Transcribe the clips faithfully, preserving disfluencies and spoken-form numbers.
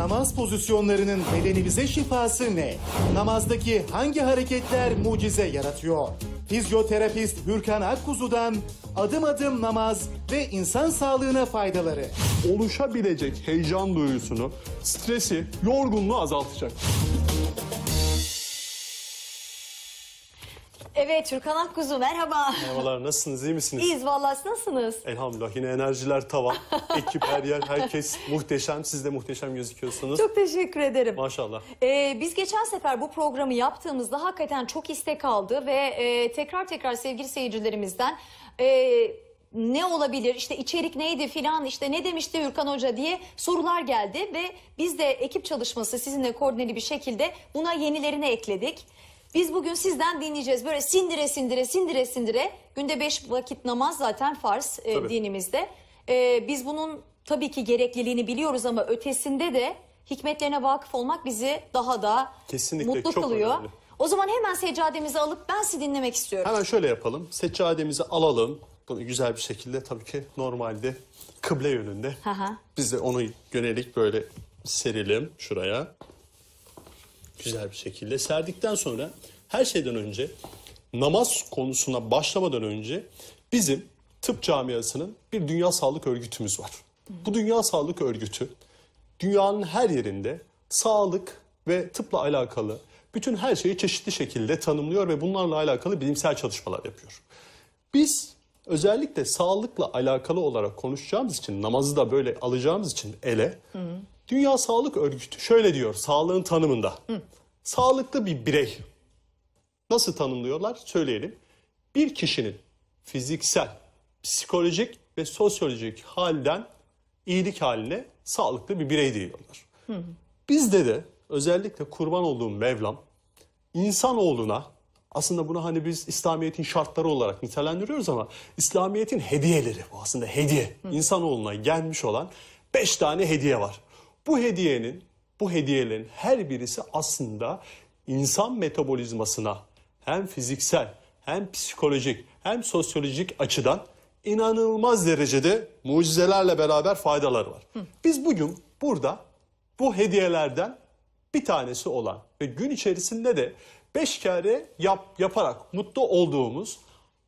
Namaz pozisyonlarının bedenimize şifası ne? Namazdaki hangi hareketler mucize yaratıyor? Fizyoterapist Hürkan Akkuzu'dan adım adım namaz ve insan sağlığına faydaları. Oluşabilecek heyecan duyusunu, stresi, yorgunluğu azaltacak. Evet, Hürkan Akkuzu merhaba. Merhabalar, nasılsınız, iyi misiniz? İyiyiz vallahi, nasılsınız? Elhamdülillah, yine enerjiler tavan, ekip her yer, herkes muhteşem, siz de muhteşem gözüküyorsunuz. Çok teşekkür ederim. Maşallah. Ee, biz geçen sefer bu programı yaptığımızda hakikaten çok istek aldı ve e, tekrar tekrar sevgili seyircilerimizden... E, ne olabilir, işte içerik neydi filan, işte ne demişti Hürkan Hoca diye sorular geldi ve biz de ekip çalışması sizinle koordineli bir şekilde buna yenilerini ekledik. Biz bugün sizden dinleyeceğiz. Böyle sindire sindire sindire sindire. Günde beş vakit namaz zaten farz e, dinimizde. E, biz bunun tabii ki gerekliliğini biliyoruz ama ötesinde de hikmetlerine vakıf olmak bizi daha da kesinlikle mutlu kılıyor. Önemli. O zaman hemen seccademizi alıp ben sizi dinlemek istiyorum. Hemen şöyle yapalım. Seccademizi alalım. Bunu güzel bir şekilde, tabii ki normalde kıble yönünde. Aha. Biz de onu yönelik böyle serelim şuraya. Güzel bir şekilde serdikten sonra her şeyden önce namaz konusuna başlamadan önce bizim tıp camiasının bir Dünya Sağlık Örgütümüz var. Bu Dünya Sağlık Örgütü dünyanın her yerinde sağlık ve tıpla alakalı bütün her şeyi çeşitli şekilde tanımlıyor ve bunlarla alakalı bilimsel çalışmalar yapıyor. Biz özellikle sağlıkla alakalı olarak konuşacağımız için, namazı da böyle alacağımız için ele... Hı. Dünya Sağlık Örgütü şöyle diyor sağlığın tanımında. Hı. Sağlıklı bir birey nasıl tanımlıyorlar söyleyelim. Bir kişinin fiziksel, psikolojik ve sosyolojik halden iyilik haline sağlıklı bir birey diyorlar. Hı. Bizde de özellikle kurban olduğum Mevlam insanoğluna, aslında bunu hani biz İslamiyet'in şartları olarak nitelendiriyoruz ama İslamiyet'in hediyeleri bu aslında hediye. Hı. İnsanoğluna gelmiş olan beş tane hediye var. Bu hediyenin, bu hediyelerin her birisi aslında insan metabolizmasına hem fiziksel, hem psikolojik, hem sosyolojik açıdan inanılmaz derecede mucizelerle beraber faydaları var. Hı. Biz bugün burada bu hediyelerden bir tanesi olan ve gün içerisinde de beş kere yap, yaparak mutlu olduğumuz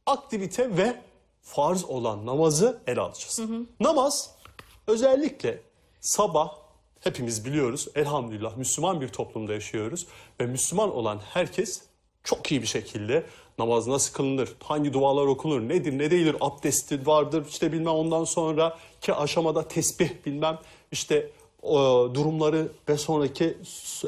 aktivite ve farz olan namazı ele alacağız. Hı hı. Namaz özellikle sabah, hepimiz biliyoruz elhamdülillah Müslüman bir toplumda yaşıyoruz ve Müslüman olan herkes çok iyi bir şekilde namaz nasıl kılınır, hangi dualar okunur, nedir ne değildir, abdesti vardır işte bilmem, ondan sonraki aşamada tesbih bilmem işte e, durumları ve sonraki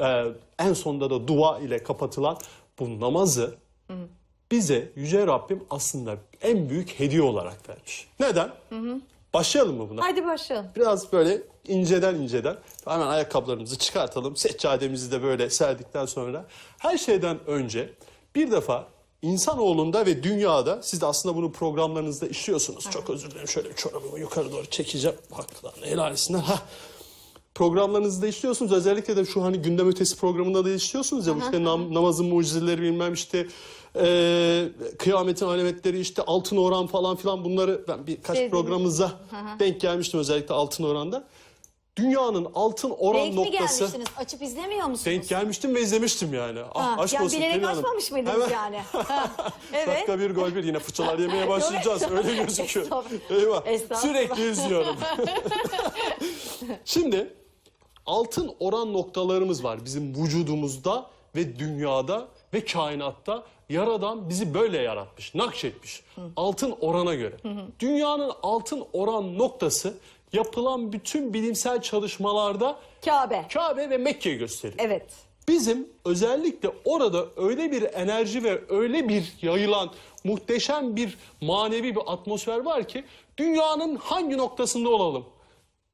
e, en sonunda da dua ile kapatılan bu namazı hı hı. bize Yüce Rabbim aslında en büyük hediye olarak vermiş. Neden? Hı hı. Başlayalım mı buna? Haydi başlayalım. Biraz böyle inceden inceden hemen ayakkabılarımızı çıkartalım. Seccademizi de böyle serdikten sonra her şeyden önce bir defa insanoğlunda ve dünyada siz de aslında bunu programlarınızda işliyorsunuz. Çok özür dilerim, şöyle bir çorabımı yukarı doğru çekeceğim. Haklarını helalisinden. Ha. Programlarınızda işliyorsunuz. Özellikle de şu hani gündem ötesi programında da işliyorsunuz ya. Bu işte nam, namazın mucizeleri bilmem işte. Ee, kıyametin alametleri işte altın oran falan filan, bunları ben birkaç şey programımıza denk gelmiştim özellikle altın oranda. Dünyanın altın oran denk noktası. Denk gelmiştiniz, açıp izlemiyor musunuz? Denk gelmiştim ve izlemiştim yani. Ha, ah, aşk ya olsun. Bilerek açmamış mıydınız hemen yani? Ha, evet. Dakika bir gol bir, yine fıçalar yemeye başlayacağız öyle gözüküyor. Estağfurullah. Eyvah. Estağfurullah. Sürekli izliyorum. Şimdi altın oran noktalarımız var bizim vücudumuzda ve dünyada ve kainatta. Yaradan bizi böyle yaratmış, nakşetmiş. Hı. Altın orana göre. Hı hı. Dünyanın altın oran noktası yapılan bütün bilimsel çalışmalarda Kabe. Kabe ve Mekke'yi gösteriyor. Evet. Bizim özellikle orada öyle bir enerji ve öyle bir yayılan muhteşem bir manevi bir atmosfer var ki dünyanın hangi noktasında olalım?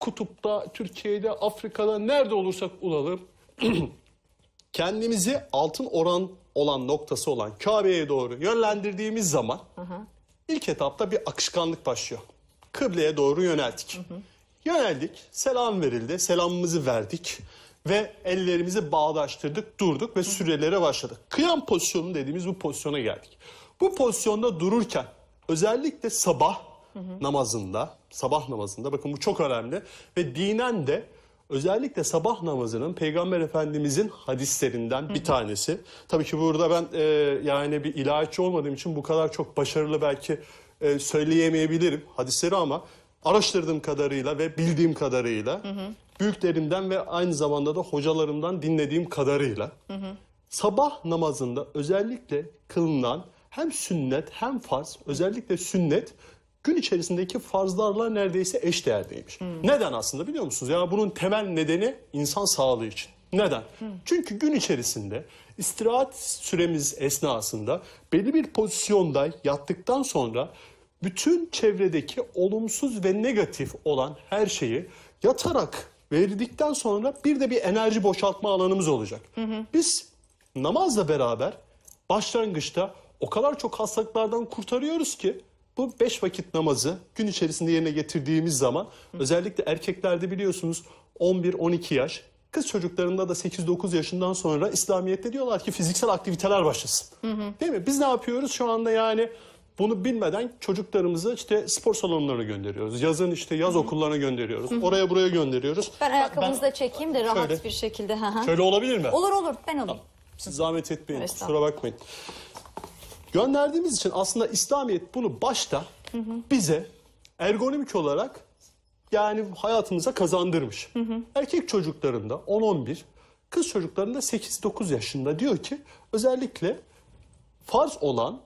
Kutupta, Türkiye'de, Afrika'da nerede olursak olalım kendimizi altın oran olan noktası olan Kabe'ye doğru yönlendirdiğimiz zaman hı hı. ilk etapta bir akışkanlık başlıyor. Kıbleye doğru yöneldik. Hı hı. Yöneldik, selam verildi, selamımızı verdik ve ellerimizi bağdaştırdık, durduk ve hı. sürelere başladık. Kıyam pozisyonu dediğimiz bu pozisyona geldik. Bu pozisyonda dururken özellikle sabah hı hı. namazında, sabah namazında bakın bu çok önemli ve dinen de Özellikle sabah namazının Peygamber Efendimizin hadislerinden bir tanesi. Tabii ki burada ben e, yani bir ilahiyatçı olmadığım için bu kadar çok başarılı belki e, söyleyemeyebilirim hadisleri, ama araştırdığım kadarıyla ve bildiğim kadarıyla, hı hı, büyüklerimden ve aynı zamanda da hocalarımdan dinlediğim kadarıyla, hı hı, sabah namazında özellikle kılınan hem sünnet hem farz, özellikle sünnet gün içerisindeki farzlarla neredeyse eşdeğerdeymiş. Hmm. Neden aslında biliyor musunuz? Ya bunun temel nedeni insan sağlığı için. Neden? Hmm. Çünkü gün içerisinde istirahat süremiz esnasında belli bir pozisyonda yattıktan sonra bütün çevredeki olumsuz ve negatif olan her şeyi yatarak verdikten sonra bir de bir enerji boşaltma alanımız olacak. Hmm. Biz namazla beraber başlangıçta o kadar çok hastalıklardan kurtarıyoruz ki, bu beş vakit namazı gün içerisinde yerine getirdiğimiz zaman, hı, özellikle erkeklerde biliyorsunuz on bir on iki yaş, kız çocuklarında da sekiz dokuz yaşından sonra İslamiyet'te diyorlar ki fiziksel aktiviteler başlasın. Hı hı. Değil mi? Biz ne yapıyoruz şu anda yani? Bunu bilmeden çocuklarımızı işte spor salonlarına gönderiyoruz. Yazın işte yaz, hı hı, okullarına gönderiyoruz. Hı hı. Oraya buraya gönderiyoruz. Ben ayakkabımızı da çekeyim de rahat şöyle, bir şekilde. Şöyle olabilir mi? Olur olur, ben olayım. Tamam. Siz zahmet etmeyin, evet, kusura bakmayın. Gönderdiğimiz için aslında İslamiyet bunu başta, hı hı, bize ergonomik olarak yani hayatımıza kazandırmış. Hı hı. Erkek çocuklarında on on bir, kız çocuklarında sekiz dokuz yaşında diyor ki özellikle farz olan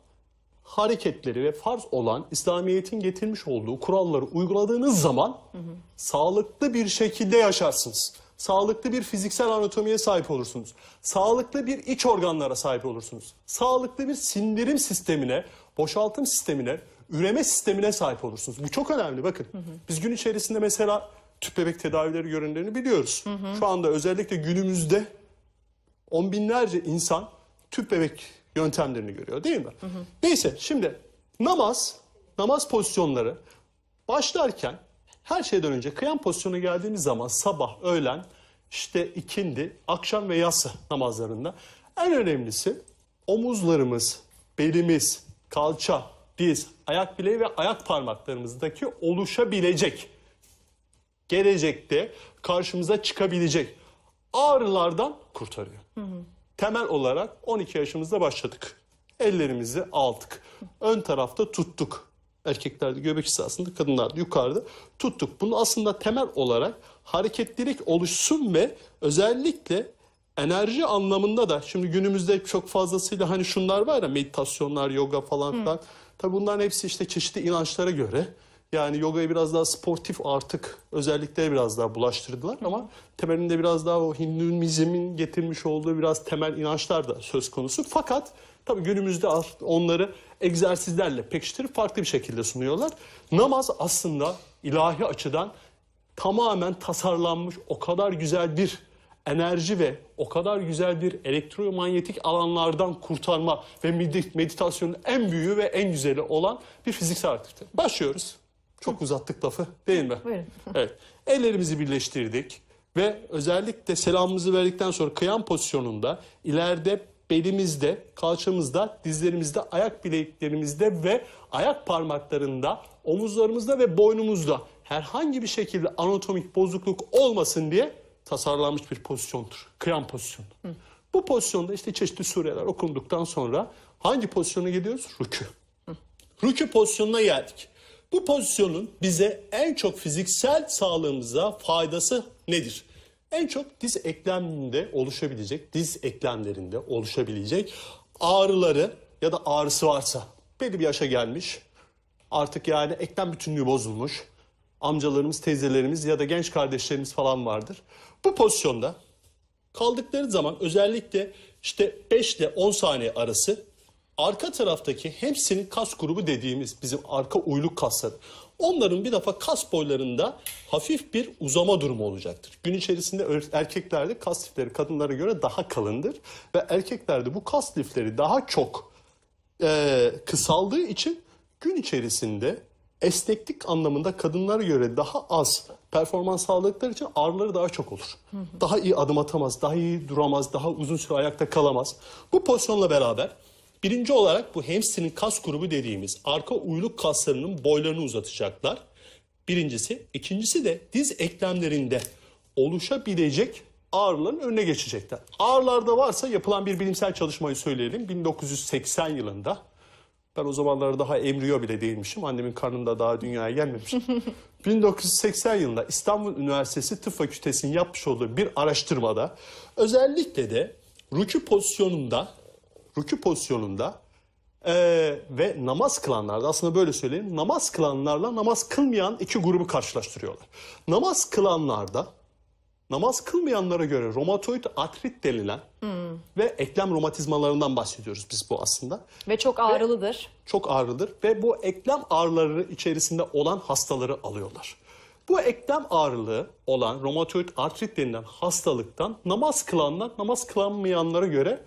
hareketleri ve farz olan İslamiyet'in getirmiş olduğu kuralları uyguladığınız zaman, hı hı, sağlıklı bir şekilde yaşarsınız. Sağlıklı bir fiziksel anatomiye sahip olursunuz. Sağlıklı bir iç organlara sahip olursunuz. Sağlıklı bir sindirim sistemine, boşaltım sistemine, üreme sistemine sahip olursunuz. Bu çok önemli bakın. Hı hı. Biz gün içerisinde mesela tüp bebek tedavileri görünlerini biliyoruz. Hı hı. Şu anda özellikle günümüzde on binlerce insan tüp bebek yöntemlerini görüyor değil mi? Hı hı. Neyse, şimdi namaz, namaz pozisyonları başlarken her şeyden önce kıyam pozisyonuna geldiğimiz zaman sabah, öğlen, işte ikindi, akşam ve yatsı namazlarında en önemlisi omuzlarımız, belimiz, kalça, diz, ayak bileği ve ayak parmaklarımızdaki oluşabilecek, gelecekte karşımıza çıkabilecek ağrılardan kurtarıyor. Hı hı. Temel olarak on iki yaşımızda başladık. Ellerimizi aldık. Ön tarafta tuttuk. Erkeklerde göbek hizasında, kadınlarda yukarıda tuttuk. Bunu aslında temel olarak hareketlilik oluşsun ve özellikle enerji anlamında da şimdi günümüzde çok fazlasıyla hani şunlar var ya, meditasyonlar, yoga falan filan. Tabii bunların hepsi işte çeşitli inançlara göre. Yani yogayı biraz daha sportif artık özellikle biraz daha bulaştırdılar, hı, ama temelinde biraz daha o Hinduizmin getirmiş olduğu biraz temel inançlar da söz konusu. Fakat tabii günümüzde onları egzersizlerle pekiştirip farklı bir şekilde sunuyorlar. Namaz aslında ilahi açıdan tamamen tasarlanmış, o kadar güzel bir enerji ve o kadar güzel bir elektromanyetik alanlardan kurtarma ve meditasyonun en büyüğü ve en güzeli olan bir fiziksel aktivite. Başlıyoruz. Çok uzattık lafı değil mi? Buyurun. Evet. Ellerimizi birleştirdik ve özellikle selamımızı verdikten sonra kıyam pozisyonunda ileride belimizde, kalçamızda, dizlerimizde, ayak bileklerimizde ve ayak parmaklarında, omuzlarımızda ve boynumuzda herhangi bir şekilde anatomik bozukluk olmasın diye tasarlanmış bir pozisyondur. Kıyam pozisyonu. Hı. Bu pozisyonda işte çeşitli sureler okunduktan sonra hangi pozisyona gidiyoruz? Rükû. Hı. Rükû pozisyonuna geldik. Bu pozisyonun bize en çok fiziksel sağlığımıza faydası nedir? En çok diz ekleminde oluşabilecek, diz eklemlerinde oluşabilecek ağrıları ya da ağrısı varsa, belli bir yaşa gelmiş, artık yani eklem bütünlüğü bozulmuş, amcalarımız, teyzelerimiz ya da genç kardeşlerimiz falan vardır. Bu pozisyonda kaldıkları zaman özellikle işte beş ile on saniye arası arka taraftaki hepsinin kas grubu dediğimiz bizim arka uyluk kasları, onların bir defa kas boylarında hafif bir uzama durumu olacaktır. Gün içerisinde erkeklerde kas lifleri kadınlara göre daha kalındır. Ve erkeklerde bu kas lifleri daha çok e, kısaldığı için gün içerisinde esneklik anlamında kadınlara göre daha az performans sağladıkları için ağrıları daha çok olur. Hı hı. Daha iyi adım atamaz, daha iyi duramaz, daha uzun süre ayakta kalamaz. Bu pozisyonla beraber birinci olarak bu hamstring kas grubu dediğimiz arka uyluk kaslarının boylarını uzatacaklar. Birincisi. İkincisi de diz eklemlerinde oluşabilecek ağrıların önüne geçecekler. Ağrılarda varsa yapılan bir bilimsel çalışmayı söyleyelim. bin dokuz yüz seksen yılında, ben o zamanlar daha embriyo bile değilmişim, annemin karnında daha dünyaya gelmemişim. bin dokuz yüz seksen yılında İstanbul Üniversitesi Tıp Fakültesi'nin yapmış olduğu bir araştırmada özellikle de rükû pozisyonunda, rükû pozisyonunda Ee, ve namaz kılanlarda, aslında böyle söyleyeyim, namaz kılanlarla namaz kılmayan iki grubu karşılaştırıyorlar. Namaz kılanlarda namaz kılmayanlara göre romatoid artrit denilen hmm. ve eklem romatizmalarından bahsediyoruz biz bu aslında. Ve çok ağrılıdır. Ve çok ağrılıdır ve bu eklem ağrıları içerisinde olan hastaları alıyorlar. Bu eklem ağrılığı olan romatoid artrit denilen hastalıktan namaz kılanlar namaz kılanmayanlara göre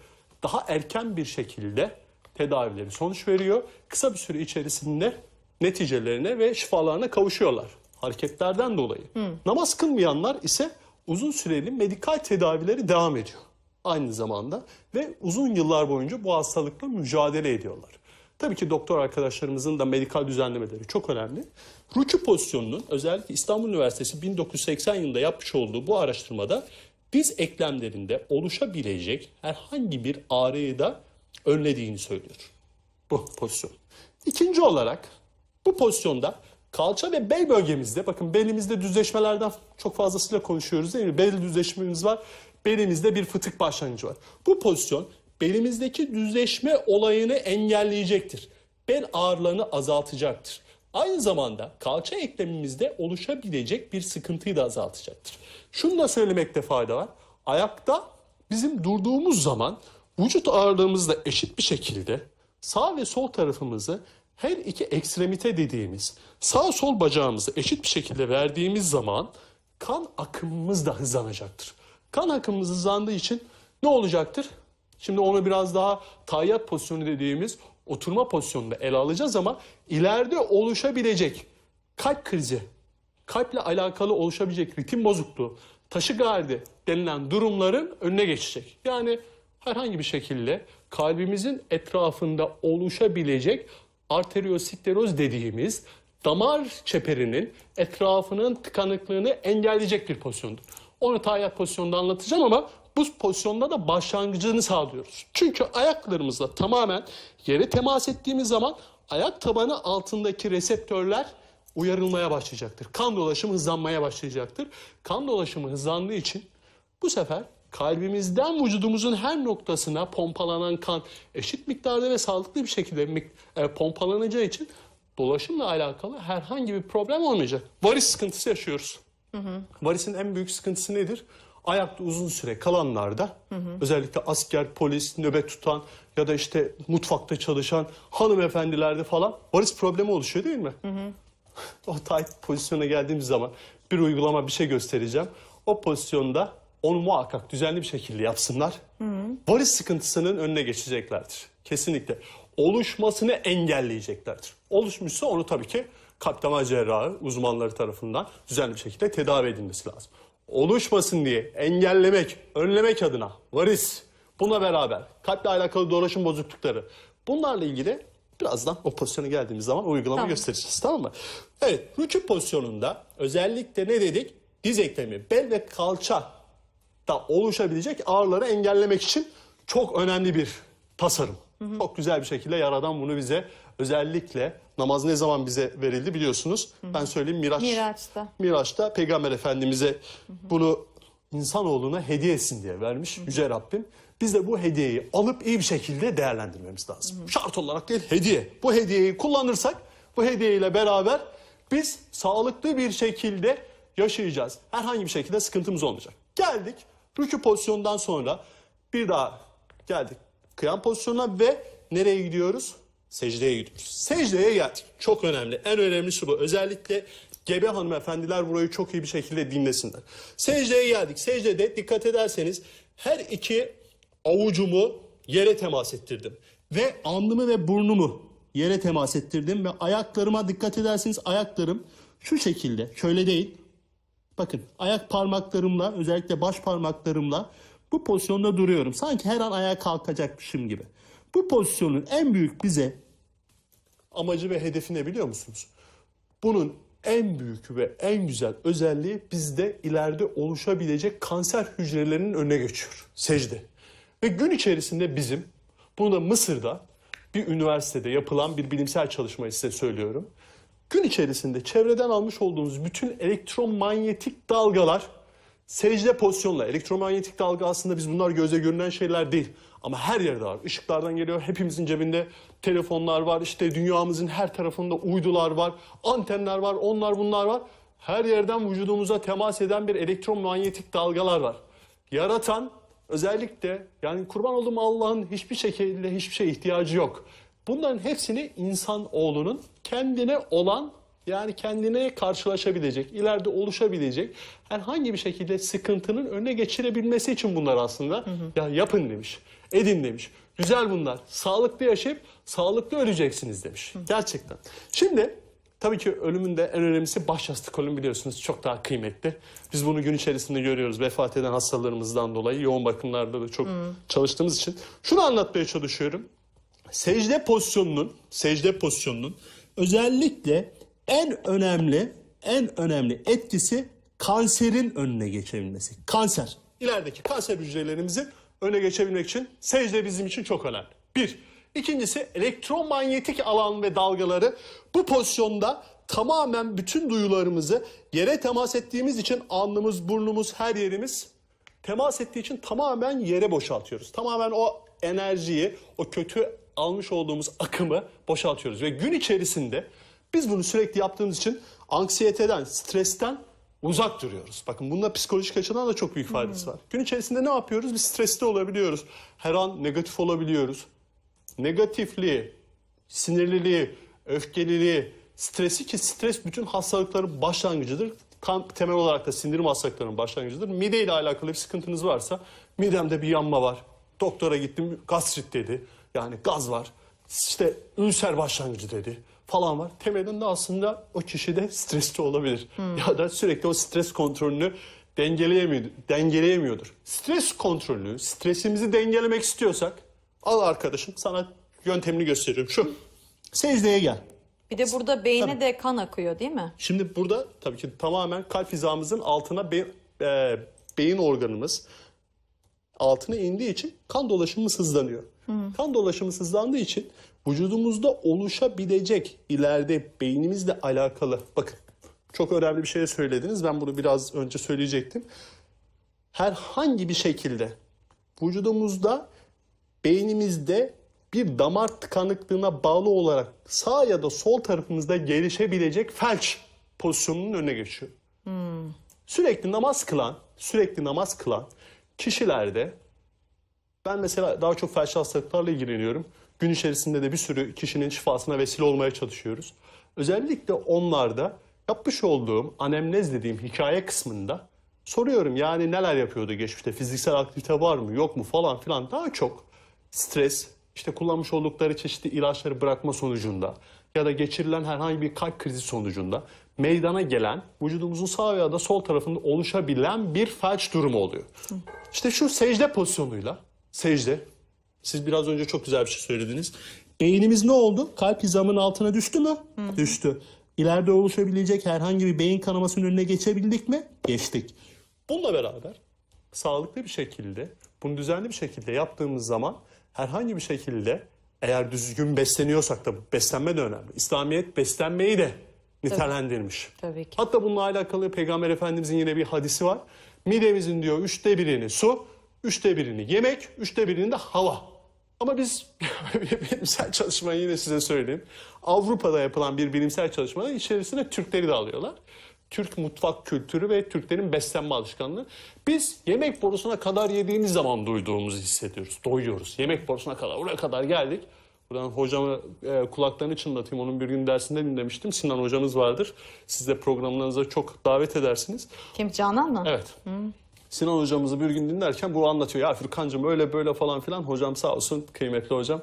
daha erken bir şekilde tedavileri sonuç veriyor. Kısa bir süre içerisinde neticelerine ve şifalarına kavuşuyorlar. Hareketlerden dolayı. Hmm. Namaz kılmayanlar ise uzun süreli medikal tedavileri devam ediyor. Aynı zamanda ve uzun yıllar boyunca bu hastalıkla mücadele ediyorlar. Tabii ki doktor arkadaşlarımızın da medikal düzenlemeleri çok önemli. Rükû pozisyonunun özellikle İstanbul Üniversitesi bin dokuz yüz seksen yılında yapmış olduğu bu araştırmada diz eklemlerinde oluşabilecek herhangi bir ağrıyı da önlediğini söylüyor bu pozisyon. İkinci olarak bu pozisyonda kalça ve bel bölgemizde, bakın belimizde düzleşmelerden çok fazlasıyla konuşuyoruz değil mi? Bel düzleşmemiz var, belimizde bir fıtık başlangıcı var. Bu pozisyon belimizdeki düzleşme olayını engelleyecektir. Bel ağrılarını azaltacaktır. Aynı zamanda kalça eklemimizde oluşabilecek bir sıkıntıyı da azaltacaktır. Şunu da söylemekte fayda var. Ayakta bizim durduğumuz zaman vücut ağırlığımızla eşit bir şekilde sağ ve sol tarafımızı her iki ekstremite dediğimiz sağ sol bacağımızı eşit bir şekilde verdiğimiz zaman kan akımımız da hızlanacaktır. Kan akımımız hızlandığı için ne olacaktır? Şimdi onu biraz daha tayyat pozisyonu dediğimiz oturma pozisyonunda ele alacağız ama ileride oluşabilecek kalp krizi, kalple alakalı oluşabilecek ritim bozukluğu, taşikardi denilen durumların önüne geçecek. Yani herhangi bir şekilde kalbimizin etrafında oluşabilecek arteriosikleroz dediğimiz damar çeperinin etrafının tıkanıklığını engelleyecek bir pozisyondur. Onu tayyat pozisyonunda anlatacağım ama bu pozisyonda da başlangıcını sağlıyoruz. Çünkü ayaklarımızla tamamen yere temas ettiğimiz zaman ayak tabanı altındaki reseptörler uyarılmaya başlayacaktır. Kan dolaşımı hızlanmaya başlayacaktır. Kan dolaşımı hızlandığı için bu sefer kalbimizden vücudumuzun her noktasına pompalanan kan eşit miktarda ve sağlıklı bir şekilde pompalanacağı için dolaşımla alakalı herhangi bir problem olmayacak. Varis sıkıntısı yaşıyoruz. Hı hı. Varisin en büyük sıkıntısı nedir? Ayakta uzun süre kalanlarda, hı hı, özellikle asker, polis, nöbet tutan ya da işte mutfakta çalışan hanımefendilerde falan varis problemi oluşuyor değil mi? Hı hı. O tight pozisyona geldiğimiz zaman bir uygulama, bir şey göstereceğim. O pozisyonda onu muhakkak düzenli bir şekilde yapsınlar. Hı hı. Varis sıkıntısının önüne geçeceklerdir. Kesinlikle. Oluşmasını engelleyeceklerdir. Oluşmuşsa onu tabii ki kalp damar cerrahı uzmanları tarafından düzenli bir şekilde tedavi edilmesi lazım. Oluşmasın diye engellemek, önlemek adına varis, buna beraber kalple alakalı dolaşım bozuklukları, bunlarla ilgili birazdan o pozisyona geldiğimiz zaman o uygulamayı tamam göstereceğiz. Tamam mı? Evet, rükû pozisyonunda özellikle ne dedik? Diz eklemi, bel ve kalça da oluşabilecek ağrıları engellemek için çok önemli bir tasarım. Hı hı. Çok güzel bir şekilde Yaradan bunu bize, özellikle namaz ne zaman bize verildi biliyorsunuz. Hı hı. Ben söyleyeyim, Miraç, Miraç'ta. Miraç'ta Peygamber Efendimiz'e, hı hı, bunu insanoğluna hediye etsin diye vermiş, hı hı, Yüce Rabbim. Biz de bu hediyeyi alıp iyi bir şekilde değerlendirmemiz lazım. Hı hı. Şart olarak değil, hediye. Bu hediyeyi kullanırsak, bu hediyeyle beraber biz sağlıklı bir şekilde yaşayacağız. Herhangi bir şekilde sıkıntımız olmayacak. Geldik rükû pozisyonundan sonra bir daha geldik kıyam pozisyonuna ve nereye gidiyoruz? Secdeye gidiyoruz. Secdeye geldik. Çok önemli. En önemlisi bu. Özellikle gebe hanımefendiler burayı çok iyi bir şekilde dinlesinler. Secdeye geldik. Secdede dikkat ederseniz her iki avucumu yere temas ettirdim. Ve alnımı ve burnumu yere temas ettirdim. Ve ayaklarıma dikkat ederseniz ayaklarım şu şekilde. Şöyle değil. Bakın, ayak parmaklarımla, özellikle baş parmaklarımla bu pozisyonda duruyorum. Sanki her an ayağa kalkacakmışım gibi. Bu pozisyonun en büyük bize amacı ve hedefi ne biliyor musunuz? Bunun en büyük ve en güzel özelliği bizde ileride oluşabilecek kanser hücrelerinin önüne geçiyor. Secde. Ve gün içerisinde bizim, bunu da Mısır'da bir üniversitede yapılan bir bilimsel çalışmayı size söylüyorum. Gün içerisinde çevreden almış olduğumuz bütün elektromanyetik dalgalar secde pozisyonla, elektromanyetik dalga aslında biz bunlar göze görünen şeyler değil. Ama her yerde var. Işıklardan geliyor. Hepimizin cebinde telefonlar var. İşte dünyamızın her tarafında uydular var. Antenler var. Onlar bunlar var. Her yerden vücudumuza temas eden bir elektromanyetik dalgalar var. Yaratan özellikle yani kurban olduğum Allah'ın hiçbir şekilde hiçbir şeye ihtiyacı yok. Bunların hepsini insan oğlunun kendine olan yani kendine karşılaşabilecek, ileride oluşabilecek herhangi bir şekilde sıkıntının önüne geçirebilmesi için bunlar aslında hı hı. ya yapın demiş, edin demiş. Güzel bunlar, sağlıklı yaşayıp sağlıklı öleceksiniz demiş. Hı. Gerçekten. Şimdi tabii ki ölümün de en önemlisi başyastı kolon biliyorsunuz çok daha kıymetli. Biz bunu gün içerisinde görüyoruz vefat eden hastalarımızdan dolayı yoğun bakımlarda da çok hı. çalıştığımız için. Şunu anlatmaya çalışıyorum. Secde pozisyonunun, secde pozisyonunun özellikle en önemli, en önemli etkisi kanserin önüne geçebilmesi. Kanser. İlerideki kanser hücrelerimizi önüne geçebilmek için secde bizim için çok önemli. Bir. İkincisi elektromanyetik alan ve dalgaları bu pozisyonda tamamen bütün duyularımızı yere temas ettiğimiz için alnımız, burnumuz, her yerimiz temas ettiği için tamamen yere boşaltıyoruz. Tamamen o enerjiyi, o kötü almış olduğumuz akımı boşaltıyoruz. Ve gün içerisinde biz bunu sürekli yaptığımız için anksiyeteden, stresten uzak duruyoruz. Bakın bununla psikolojik açıdan da çok büyük faydası hmm. var. Gün içerisinde ne yapıyoruz? Biz streste olabiliyoruz. Her an negatif olabiliyoruz. Negatifliği, sinirliliği, öfkeliliği, stresi ki stres bütün hastalıkların başlangıcıdır. Tam temel olarak da sindirim hastalıklarının başlangıcıdır. Mide ile alakalı bir sıkıntınız varsa midemde bir yanma var. Doktora gittim gastrit dedi. Yani gaz var. İşte ülser başlangıcı dedi. Falan var. Temelinde aslında o kişi de stresli olabilir. Hmm. Ya da sürekli o stres kontrolünü dengeleyemiyordur. dengeleyemiyordur. Stres kontrolü, stresimizi dengelemek istiyorsak al arkadaşım sana yöntemini gösteriyorum. Şu. Secdeye gel. Bir de burada beyne tabii. de kan akıyor değil mi? Şimdi burada tabii ki tamamen kalp hizamızın altına be, e, beyin organımız altına indiği için kan dolaşımımız hızlanıyor. Hmm. Kan dolaşımımız hızlandığı için vücudumuzda oluşabilecek ileride beynimizle alakalı. Bakın çok önemli bir şey söylediniz. Ben bunu biraz önce söyleyecektim. Herhangi bir şekilde vücudumuzda beynimizde bir damar tıkanıklığına bağlı olarak sağ ya da sol tarafımızda gelişebilecek felç pozisyonunun önüne geçiyor. Hmm. Sürekli namaz kılan, sürekli namaz kılan kişilerde ben mesela daha çok felç hastalıklarla ilgileniyorum. Gün içerisinde de bir sürü kişinin şifasına vesile olmaya çalışıyoruz. Özellikle onlarda yapmış olduğum anemnez dediğim hikaye kısmında soruyorum yani neler yapıyordu geçmişte fiziksel aktivite var mı yok mu falan filan daha çok stres işte kullanmış oldukları çeşitli ilaçları bırakma sonucunda ya da geçirilen herhangi bir kalp krizi sonucunda meydana gelen vücudumuzun sağ ya da sol tarafında oluşabilen bir felç durumu oluyor. İşte şu secde pozisyonuyla secde. Siz biraz önce çok güzel bir şey söylediniz. Beynimiz ne oldu? Kalp hizamının altına düştü mü? Hı. Düştü. İleride oluşabilecek herhangi bir beyin kanamasının önüne geçebildik mi? Geçtik. Bununla beraber sağlıklı bir şekilde, bunu düzenli bir şekilde yaptığımız zaman herhangi bir şekilde eğer düzgün besleniyorsak da beslenme de önemli. İslamiyet beslenmeyi de nitelendirmiş. Tabii. Tabii ki. Hatta bununla alakalı Peygamber Efendimizin yine bir hadisi var. Midemizin diyor üçte birini su, üçte birini yemek, üçte birini de hava. Ama biz bilimsel çalışmayı yine size söyleyeyim. Avrupa'da yapılan bir bilimsel çalışmanın içerisine Türkleri de alıyorlar. Türk mutfak kültürü ve Türklerin beslenme alışkanlığı. Biz yemek borusuna kadar yediğimiz zaman duyduğumuzu hissediyoruz. Doyuyoruz. Yemek borusuna kadar. Oraya kadar geldik. Buradan hocama e, kulaklarını çınlatayım. Onun bir gün dersinde dinlemiştim. Sinan hocanız vardır. Siz de programlarınıza çok davet edersiniz. Kim? Canan mı? Evet. Hı. Sinan hocamızı bir gün dinlerken bu anlatıyor. Ya Hürkancığım öyle böyle falan filan. Hocam sağ olsun kıymetli hocam.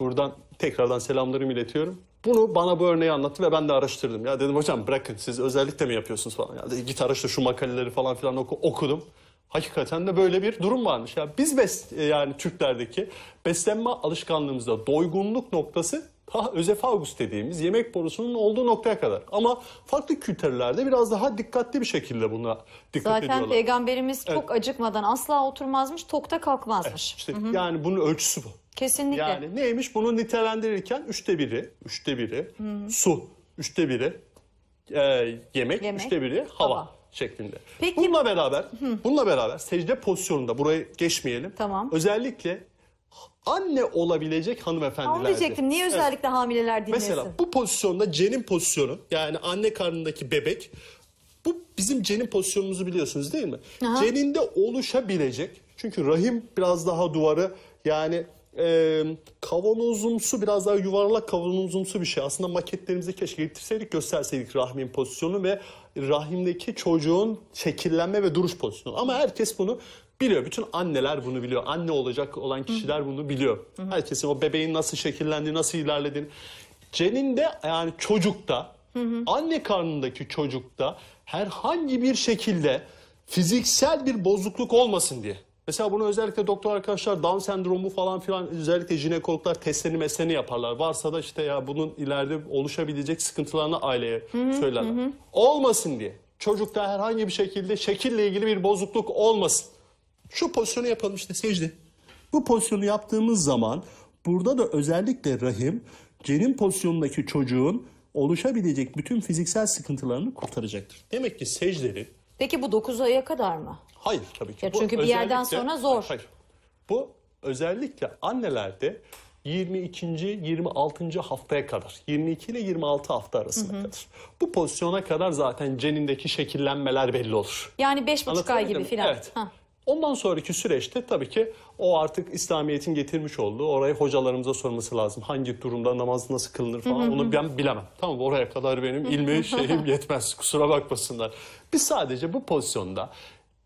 Buradan tekrardan selamlarımı iletiyorum. Bunu bana bu örneği anlattı ve ben de araştırdım. Ya dedim hocam bırakın siz özellikle mi yapıyorsunuz falan. Ya dedi, git araştır şu makaleleri falan filan oku, okudum. Hakikaten de böyle bir durum varmış. Ya biz bes yani Türklerdeki beslenme alışkanlığımızda doygunluk noktası ta özefagus dediğimiz yemek borusunun olduğu noktaya kadar. Ama farklı kültürlerde biraz daha dikkatli bir şekilde buna dikkat Zaten ediyorlar. Zaten Peygamberimiz evet. tok acıkmadan asla oturmazmış, tokta kalkmazmış. Evet, işte Hı -hı. Yani bunun ölçüsü bu. Kesinlikle. Yani neymiş? Bunu nitelendirirken üçte biri, üçte biri hmm. su, üçte biri e, yemek, yemek, üçte biri hava, hava. şeklinde. Peki, bununla beraber, hmm. bununla beraber secde pozisyonunda burayı geçmeyelim. Tamam. Özellikle anne olabilecek hanımefendilerde. Ama diyecektim niye özellikle evet. hamileler dinlesin? Mesela bu pozisyonda cenin pozisyonu, yani anne karnındaki bebek, bu bizim cenin pozisyonumuzu biliyorsunuz değil mi? Aha. Ceninde oluşabilecek, çünkü rahim biraz daha duvarı yani. Ee, kavanozumsu biraz daha yuvarlak kavanozumsu bir şey. Aslında maketlerimize keşke getirseydik, gösterseydik rahmin pozisyonu ve rahimdeki çocuğun şekillenme ve duruş pozisyonu. Ama herkes bunu biliyor. Bütün anneler bunu biliyor. Anne olacak olan kişiler bunu biliyor. Herkesin o bebeğin nasıl şekillendiği, nasıl ilerlediğini. Ceninde yani çocukta, anne karnındaki çocukta herhangi bir şekilde fiziksel bir bozukluk olmasın diye. Mesela bunu özellikle doktor arkadaşlar Down sendromu falan filan özellikle jinekologlar testlerini mesleni yaparlar. Varsa da işte ya bunun ileride oluşabilecek sıkıntılarını aileye hı-hı, söylerler. Hı-hı. Olmasın diye. Çocukta herhangi bir şekilde şekille ilgili bir bozukluk olmasın. Şu pozisyonu yapalım işte secde. Bu pozisyonu yaptığımız zaman burada da özellikle rahim cenin pozisyonundaki çocuğun oluşabilecek bütün fiziksel sıkıntılarını kurtaracaktır. Demek ki secdenin. Peki bu dokuz aya kadar mı? Hayır tabii ki. Ya çünkü bu bir yerden sonra zor. Hayır, hayır. Bu özellikle annelerde yirmi ikinci yirmi altıncı haftaya kadar, yirmi iki ile yirmi altı hafta arasına hı hı. kadar. Bu pozisyona kadar zaten cenindeki şekillenmeler belli olur. Yani beş buçuk ay gibi filan. Evet. Ha. Ondan sonraki süreçte tabii ki o artık İslamiyet'in getirmiş olduğu, orayı hocalarımıza sorması lazım. Hangi durumda namaz nasıl kılınır falan hı hı. onu ben bilemem. Tamam, oraya kadar benim ilmi şeyim yetmez, kusura bakmasınlar. Biz sadece bu pozisyonda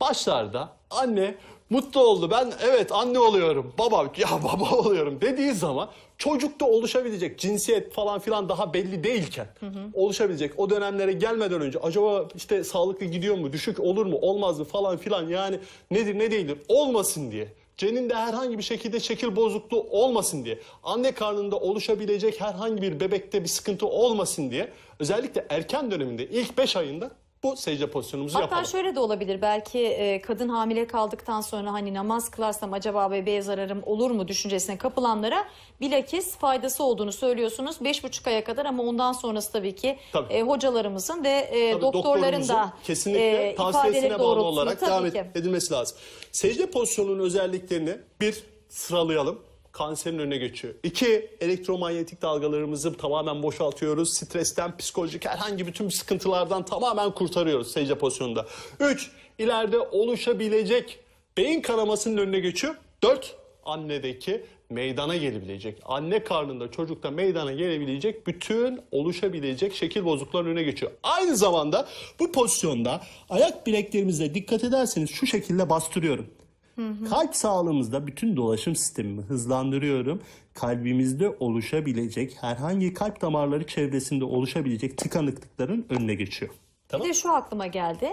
başlarda anne mutlu oldu, ben evet anne oluyorum, baba ya baba oluyorum dediği zaman çocukta oluşabilecek cinsiyet falan filan daha belli değilken hı hı. oluşabilecek o dönemlere gelmeden önce acaba işte sağlıklı gidiyor mu, düşük olur mu, olmaz mı falan filan yani nedir ne değildir olmasın diye. Ceninde herhangi bir şekilde şekil bozukluğu olmasın diye, anne karnında oluşabilecek herhangi bir bebekte bir sıkıntı olmasın diye özellikle erken döneminde ilk beş ayında bu secde pozisyonumuzu Hatta yapalım. Hatta şöyle de olabilir, belki e, kadın hamile kaldıktan sonra hani namaz kılarsam acaba bebeğe zararım olur mu düşüncesine kapılanlara bilakis faydası olduğunu söylüyorsunuz. Beş buçuk aya kadar, ama ondan sonrası tabii ki tabii. E, hocalarımızın ve e, doktorların da kesinlikle e, tavsiyesine bağlı olarak devam edilmesi lazım. Secde pozisyonunun özelliklerini bir sıralayalım. Kanserin önüne geçiyor. İki, elektromanyetik dalgalarımızı tamamen boşaltıyoruz. Stresten, psikolojik herhangi bütün sıkıntılardan tamamen kurtarıyoruz secde pozisyonunda. Üç, ileride oluşabilecek beyin kanamasının önüne geçiyor. Dört, annedeki meydana gelebilecek, anne karnında çocukta meydana gelebilecek bütün oluşabilecek şekil bozuklukların önüne geçiyor. Aynı zamanda bu pozisyonda ayak bileklerimize dikkat ederseniz şu şekilde bastırıyorum. Hı hı. Kalp sağlığımızda bütün dolaşım sistemimi hızlandırıyorum. Kalbimizde oluşabilecek herhangi kalp damarları çevresinde oluşabilecek tıkanıklıkların önüne geçiyor. Tamam. Bir de şu aklıma geldi.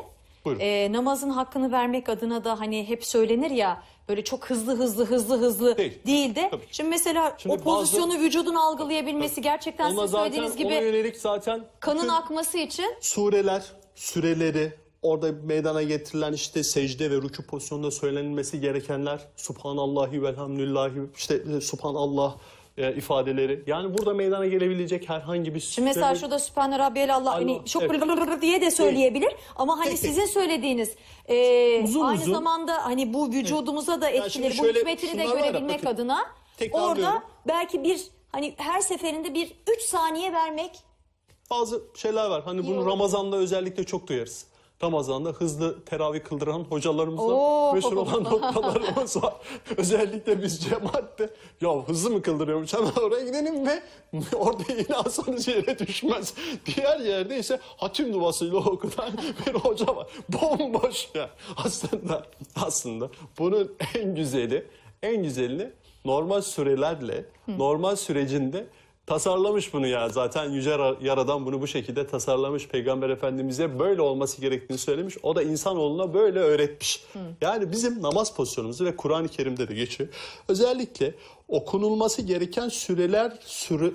Ee, namazın hakkını vermek adına da hani hep söylenir ya böyle çok hızlı hızlı hızlı hızlı değil, değil de. Şimdi mesela Şimdi o pozisyonu bazı... vücudun algılayabilmesi tabii. gerçekten ona siz zaten, söylediğiniz gibi ona yönelik zaten kanın akması için sureler, süreleri. Orada meydana getirilen işte secde ve rükû pozisyonunda söylenilmesi gerekenler Subhanallahi velhamdülillahi işte Subhanallah e, ifadeleri. Yani burada meydana gelebilecek herhangi bir... Şimdi mesela şurada Sübhane Rabbiyel Allah hani çok evet. diye de söyleyebilir evet. ama hani evet. sizin söylediğiniz e, uzun, aynı uzun. zamanda hani bu vücudumuza evet. da etkileri yani bu hikmetini de görebilmek ya, adına orada diyorum. belki bir hani her seferinde bir üç saniye vermek. Bazı şeyler var hani bunu Yok. Ramazan'da özellikle çok duyarız. Ramazan'da hızlı teravih kıldıran hocalarımızla Oo. meşhur olan noktalarımız var. Özellikle biz cemaatte ya hızlı mı kıldırıyormuş hemen oraya gidelim ve orada yine asanız yere düşmez. Diğer yerde ise hatim duasıyla okudan bir hoca var. Bomboş ya. Aslında, aslında bunun en güzeli, en güzelini normal sürelerle, Hı. normal sürecinde tasarlamış bunu ya. Zaten Yüce Yaradan bunu bu şekilde tasarlamış. Peygamber Efendimiz'e böyle olması gerektiğini söylemiş. O da insanoğluna böyle öğretmiş. Hı. Yani bizim namaz pozisyonumuzu ve Kur'an-ı Kerim'de de geçiyor. Özellikle okunulması gereken süreler süre,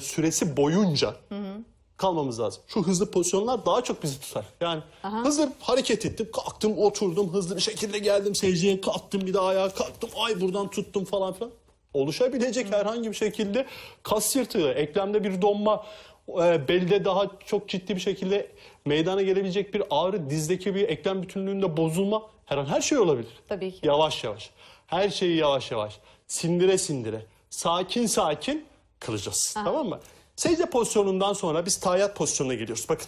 süresi boyunca... Hı hı. Kalmamız lazım. Şu hızlı pozisyonlar daha çok bizi tutar. Yani aha, hızlı hareket ettim, kalktım, oturdum, hızlı bir şekilde geldim, secdeye kalktım, bir daha ayağa kalktım, ay buradan tuttum falan filan. Oluşabilecek hı, herhangi bir şekilde kas yırtığı, eklemde bir donma, belde daha çok ciddi bir şekilde meydana gelebilecek bir ağrı, dizdeki bir eklem bütünlüğünde bozulma, her an her şey olabilir. Tabii ki. Yavaş yavaş. Her şeyi yavaş yavaş, sindire sindire, sakin sakin kılacağız. Aha. Tamam mı? Secde pozisyonundan sonra biz tayyat pozisyonuna geliyoruz. Bakın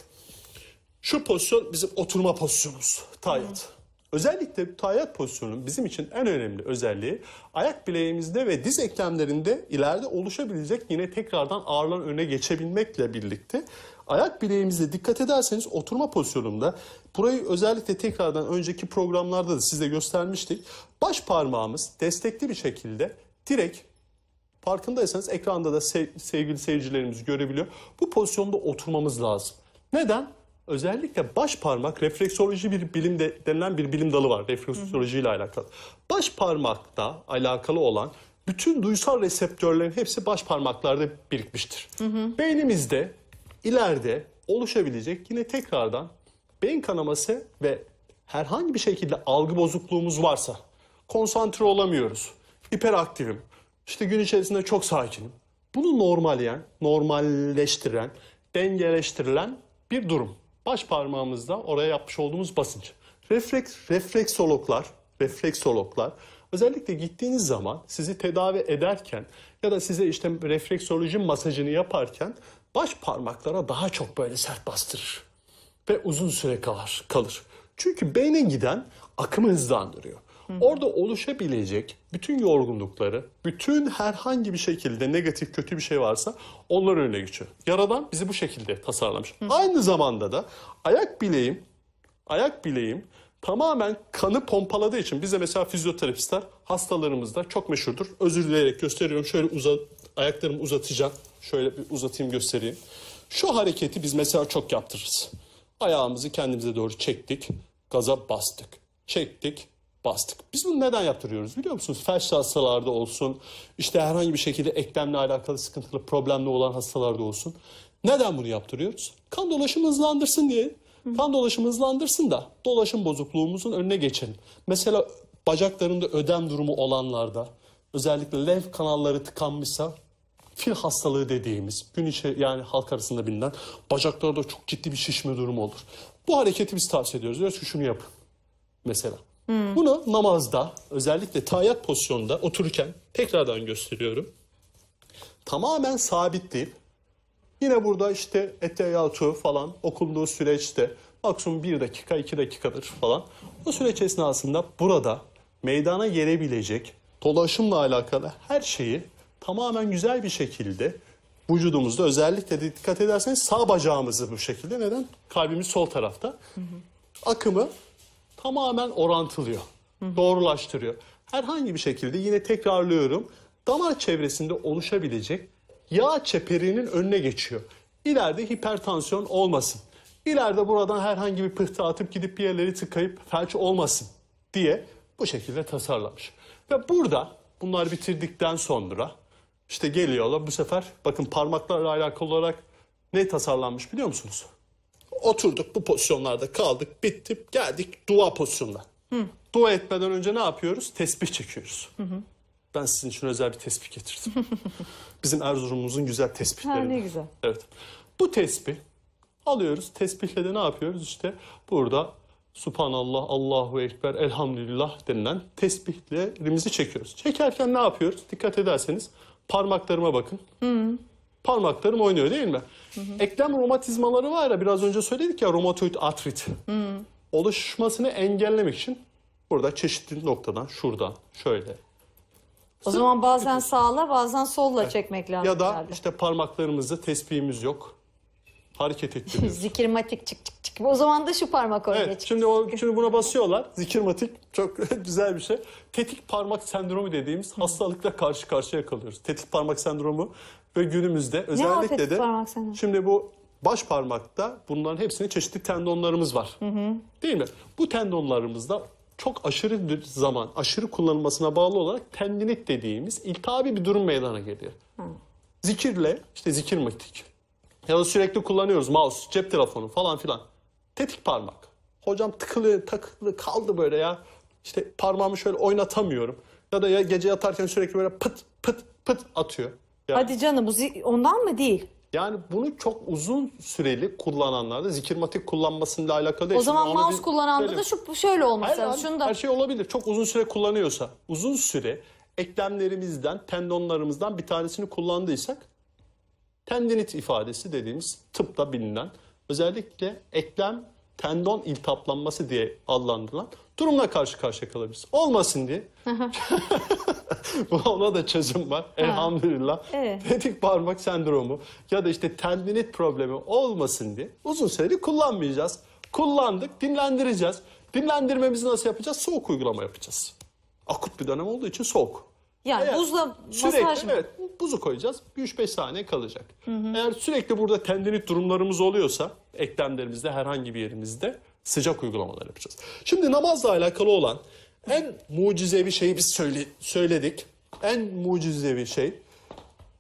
şu pozisyon bizim oturma pozisyonumuz. Tayyat. Hmm. Özellikle tayyat pozisyonunun bizim için en önemli özelliği ayak bileğimizde ve diz eklemlerinde ileride oluşabilecek yine tekrardan ağırlığın önüne geçebilmekle birlikte ayak bileğimizde dikkat ederseniz oturma pozisyonunda burayı özellikle tekrardan önceki programlarda da size göstermiştik. Baş parmağımız destekli bir şekilde direkt farkındaysanız ekranda da sev, sevgili seyircilerimiz görebiliyor. Bu pozisyonda oturmamız lazım. Neden? Özellikle baş parmak refleksoloji bir bilim de, denilen bir bilim dalı var. Refleksoloji ile alakalı. Baş parmakta alakalı olan bütün duysal reseptörlerin hepsi baş parmaklarda birikmiştir. Hı hı. Beynimizde ileride oluşabilecek yine tekrardan beyin kanaması ve herhangi bir şekilde algı bozukluğumuz varsa konsantre olamıyoruz. Hiperaktifim. İşte gün içerisinde çok sakinim. Bunu normalleyen, normalleştiren, dengeleştirilen bir durum. Baş parmağımızda oraya yapmış olduğumuz basınç. Refleks, refleksologlar, refleksologlar özellikle gittiğiniz zaman sizi tedavi ederken ya da size işte refleksoloji masajını yaparken baş parmaklara daha çok böyle sert bastırır ve uzun süre kalır. kalır. Çünkü beyne giden akımı hızlandırıyor. Orada oluşabilecek bütün yorgunlukları, bütün herhangi bir şekilde negatif kötü bir şey varsa onlar önüne geçiyor. Yaradan bizi bu şekilde tasarlamış. Hı. Aynı zamanda da ayak bileğim, ayak bileğim tamamen kanı pompaladığı için bize mesela fizyoterapistler hastalarımızda çok meşhurdur. Özür dileyerek gösteriyorum. Şöyle uzat, ayaklarımı uzatacağım. Şöyle bir uzatayım göstereyim. Şu hareketi biz mesela çok yaptırırız. Ayağımızı kendimize doğru çektik, gaza bastık, çektik. Bastık. Biz bunu neden yaptırıyoruz biliyor musunuz? Felçli hastalarda olsun, işte herhangi bir şekilde eklemle alakalı sıkıntılı, problemli olan hastalarda olsun. Neden bunu yaptırıyoruz? Kan dolaşımı hızlandırsın diye. Hı. Kan dolaşımı hızlandırsın da dolaşım bozukluğumuzun önüne geçelim. Mesela bacaklarında ödem durumu olanlarda, özellikle lenf kanalları tıkanmışsa, fil hastalığı dediğimiz, gün içi yani halk arasında bilinen bacaklarda çok ciddi bir şişme durumu olur. Bu hareketi biz tavsiye ediyoruz. Diyoruz ki şunu yapın mesela. Hmm. Bunu namazda özellikle tayyat pozisyonda otururken tekrardan gösteriyorum. Tamamen sabitleyip yine burada işte ettehiyatü falan okunduğu süreçte maksimum bir dakika iki dakikadır falan. O süreç esnasında burada meydana gelebilecek dolaşımla alakalı her şeyi tamamen güzel bir şekilde vücudumuzda özellikle dikkat ederseniz sağ bacağımızı bu şekilde neden? Kalbimiz sol tarafta. Hmm. Akımı tamamen orantılıyor, hı-hı, doğrulaştırıyor. Herhangi bir şekilde yine tekrarlıyorum. Damar çevresinde oluşabilecek yağ çeperinin önüne geçiyor. İleride hipertansiyon olmasın. İleride buradan herhangi bir pıhtı atıp gidip bir yerleri tıkayıp felç olmasın diye bu şekilde tasarlamış. Ve burada bunlar bitirdikten sonra işte geliyorlar bu sefer bakın parmaklarla alakalı olarak ne tasarlanmış biliyor musunuz? Oturduk bu pozisyonlarda kaldık, bitti, geldik dua pozisyonuna. Hı. Dua etmeden önce ne yapıyoruz? Tesbih çekiyoruz. Hı hı. Ben sizin için özel bir tesbih getirdim. Bizim Erzurum'umuzun güzel tesbihlerinden. Ha, ne güzel. Evet. Bu tesbih alıyoruz. Tesbihle de ne yapıyoruz? İşte burada Subhanallah, Allahu Ekber, Elhamdülillah denilen tesbihlerimizi çekiyoruz. Çekerken ne yapıyoruz? Dikkat ederseniz parmaklarıma bakın. Hı. Parmaklarım oynuyor değil mi? Hı hı. Eklem romatizmaları var ya biraz önce söyledik ya romatoid artrit. Hı. Oluşmasını engellemek için burada çeşitli noktadan şuradan şöyle. O Sır zaman bazen bir... sağla bazen solla evet, çekmek lazım. Ya da herhalde işte parmaklarımızda tespihimiz yok. Hareket ettiriyoruz. Zikirmatik çık çık çık. O zaman da şu parmak oraya evet, çık. Şimdi, o, şimdi buna basıyorlar. Zikirmatik çok güzel bir şey. Tetik parmak sendromu dediğimiz hastalıkla karşı karşıya kalıyoruz. Tetik parmak sendromu Ve günümüzde özellikle de şimdi bu baş parmakta bunların hepsini çeşitli tendonlarımız var. Hı hı. Değil mi? Bu tendonlarımızda çok aşırı bir zaman, aşırı kullanılmasına bağlı olarak tendinit dediğimiz iltihabi bir durum meydana geliyor. Hı. Zikirle, işte zikir matik ya da sürekli kullanıyoruz mouse, cep telefonu falan filan. Tetik parmak. Hocam tıkılı, takılı kaldı böyle ya. İşte parmağımı şöyle oynatamıyorum. Ya da ya gece yatarken sürekli böyle pıt pıt pıt atıyor. Yani. Hadi canım, bu ondan mı değil? Yani bunu çok uzun süreli kullananlarda zikirmatik kullanmasıyla alakalı değil. O zaman mouse bir... kullananda da şu şöyle olması lazım. Her şey olabilir. Çok uzun süre kullanıyorsa, uzun süre eklemlerimizden, tendonlarımızdan bir tanesini kullandıysak tendinit ifadesi dediğimiz tıpta bilinen, özellikle eklem tendon iltihaplanması diye adlandırılan durumla karşı karşıya kalabiliriz. Olmasın diye. Ona da çözüm var. Elhamdülillah. Evet. Tetik parmak sendromu ya da işte tendinit problemi olmasın diye uzun süreli kullanmayacağız. Kullandık, dinlendireceğiz. Dinlendirmemizi nasıl yapacağız? Soğuk uygulama yapacağız. Akut bir dönem olduğu için soğuk. Yani eğer buzla sürekli, masaj mı? Evet, buzu koyacağız. üç beş saniye kalacak. Hı hı. Eğer sürekli burada tendinit durumlarımız oluyorsa eklemlerimizde herhangi bir yerimizde sıcak uygulamalar yapacağız. Şimdi namazla alakalı olan en mucizevi şeyi biz söyle, söyledik. En mucizevi şey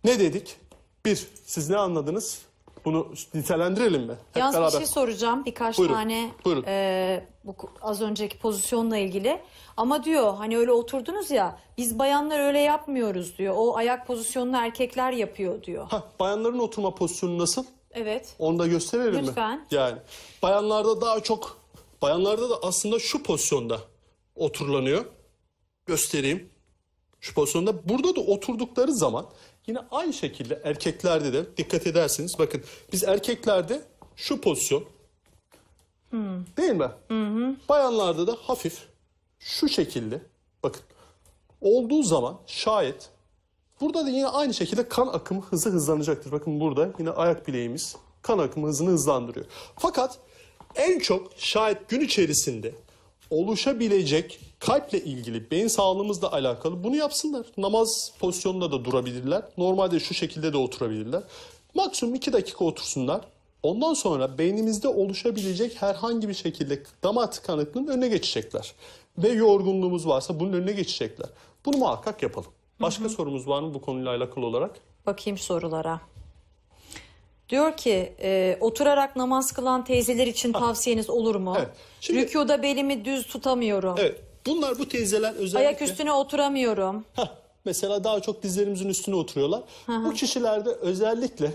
ne dedik? Bir, siz ne anladınız? Bunu nitelendirelim mi? Hep Yalnız beraber. Bir şey soracağım. Birkaç Buyurun. tane Buyurun. E, bu az önceki pozisyonla ilgili. Ama diyor hani öyle oturdunuz ya, biz bayanlar öyle yapmıyoruz diyor. O ayak pozisyonunu erkekler yapıyor diyor. Heh, bayanların oturma pozisyonu nasıl? Evet. Onu da gösterelim Lütfen. mi? Lütfen. Yani bayanlarda daha çok, bayanlarda da aslında şu pozisyonda oturulanıyor. Göstereyim. Şu pozisyonda. Burada da oturdukları zaman yine aynı şekilde erkeklerde de dikkat ederseniz bakın biz erkeklerde şu pozisyon hmm. değil mi? Hmm. Bayanlarda da hafif şu şekilde bakın olduğu zaman şayet burada da yine aynı şekilde kan akımı hızı hızlanacaktır. Bakın burada yine ayak bileğimiz kan akımı hızını hızlandırıyor. Fakat en çok şayet gün içerisinde oluşabilecek kalple ilgili, beyin sağlığımızla alakalı bunu yapsınlar. Namaz pozisyonunda da durabilirler. Normalde şu şekilde de oturabilirler. Maksimum iki dakika otursunlar. Ondan sonra beynimizde oluşabilecek herhangi bir şekilde damar tıkanıklığının önüne geçecekler. Ve yorgunluğumuz varsa bunun önüne geçecekler. Bunu muhakkak yapalım. Başka hı hı. sorumuz var mı bu konuyla alakalı olarak? Bakayım sorulara. Diyor ki e, oturarak namaz kılan teyzeler için tavsiyeniz olur mu? Evet. Şimdi, rükuda belimi düz tutamıyorum. Evet. Bunlar bu teyzeler özellikle... Ayak üstüne oturamıyorum. Heh, mesela daha çok dizlerimizin üstüne oturuyorlar. Aha. Bu kişilerde özellikle...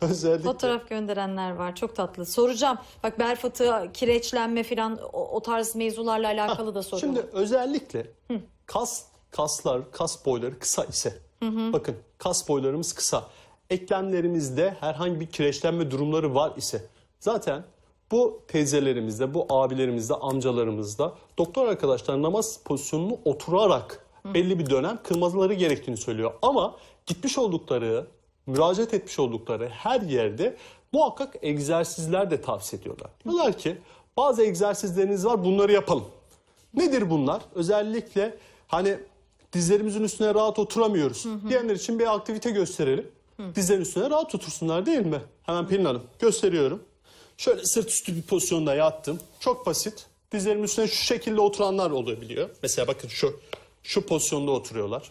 özellikle... Fotoğraf gönderenler var. Çok tatlı. Soracağım. Bak bel fıtığı, kireçlenme falan o, o tarz mevzularla alakalı Heh, da sorun. Şimdi özellikle Hı. kas kaslar, kas boyları kısa ise... Hı -hı. Bakın kas boylarımız kısa... Eklemlerimizde herhangi bir kireçlenme durumları var ise zaten bu teyzelerimizde, bu abilerimizde, amcalarımızda doktor arkadaşlar namaz pozisyonunu oturarak belli bir dönem kılmaları gerektiğini söylüyor. Ama gitmiş oldukları, müracaat etmiş oldukları her yerde muhakkak egzersizler de tavsiye ediyorlar. Diyorlar ki bazı egzersizleriniz var, bunları yapalım. Nedir bunlar? Özellikle hani dizlerimizin üstüne rahat oturamıyoruz diyenler için bir aktivite gösterelim. Dizlerin üstüne rahat otursunlar değil mi? Hemen Pelin Hanım gösteriyorum. Şöyle sırt üstü bir pozisyonda yattım. Çok basit. Dizlerin üstüne şu şekilde oturanlar olabiliyor. Mesela bakın şu şu pozisyonda oturuyorlar.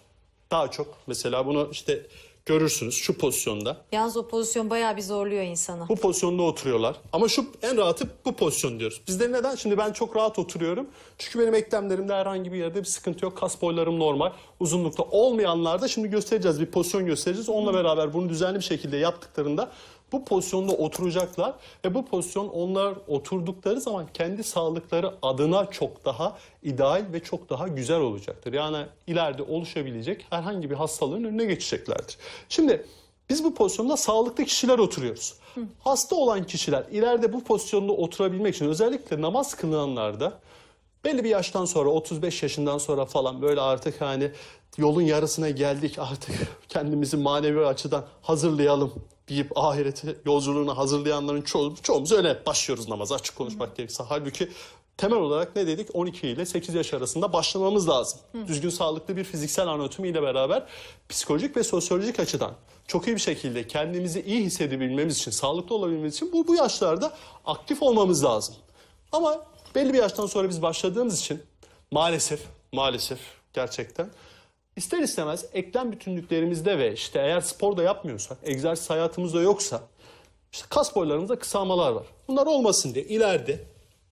Daha çok mesela bunu işte görürsünüz şu pozisyonda. Yalnız o pozisyon bayağı bir zorluyor insanı. Bu pozisyonda oturuyorlar. Ama şu en rahatı bu pozisyon diyoruz. Bizde neden? Şimdi ben çok rahat oturuyorum. Çünkü benim eklemlerimde herhangi bir yerde bir sıkıntı yok. Kas boylarım normal. Uzunlukta olmayanlarda şimdi göstereceğiz. Bir pozisyon göstereceğiz. Onunla beraber bunu düzenli bir şekilde yaptıklarında bu pozisyonda oturacaklar. Ve bu pozisyon onlar oturdukları zaman kendi sağlıkları adına çok daha ideal ve çok daha güzel olacaktır. Yani ileride oluşabilecek herhangi bir hastalığın önüne geçeceklerdir. Şimdi biz bu pozisyonda sağlıklı kişiler oturuyoruz. Hı. Hasta olan kişiler ileride bu pozisyonda oturabilmek için özellikle namaz kılanlarda belli bir yaştan sonra otuz beş yaşından sonra falan böyle artık hani yolun yarısına geldik artık kendimizi manevi açıdan hazırlayalım deyip ahirete yolculuğuna hazırlayanların ço çoğumuz öyle başlıyoruz namaza açık konuşmak gerekirse. Halbuki temel olarak ne dedik? on iki ile sekiz yaş arasında başlamamız lazım. Hı. Düzgün sağlıklı bir fiziksel anatomiyle beraber psikolojik ve sosyolojik açıdan çok iyi bir şekilde kendimizi iyi hissedebilmemiz için, sağlıklı olabilmemiz için bu, bu yaşlarda aktif olmamız lazım. Ama belli bir yaştan sonra biz başladığımız için maalesef, maalesef gerçekten ister istemez eklem bütünlüklerimizde ve işte eğer spor da yapmıyorsak, egzersiz hayatımızda yoksa işte kas boylarımızda kısalmalar var. Bunlar olmasın diye ileride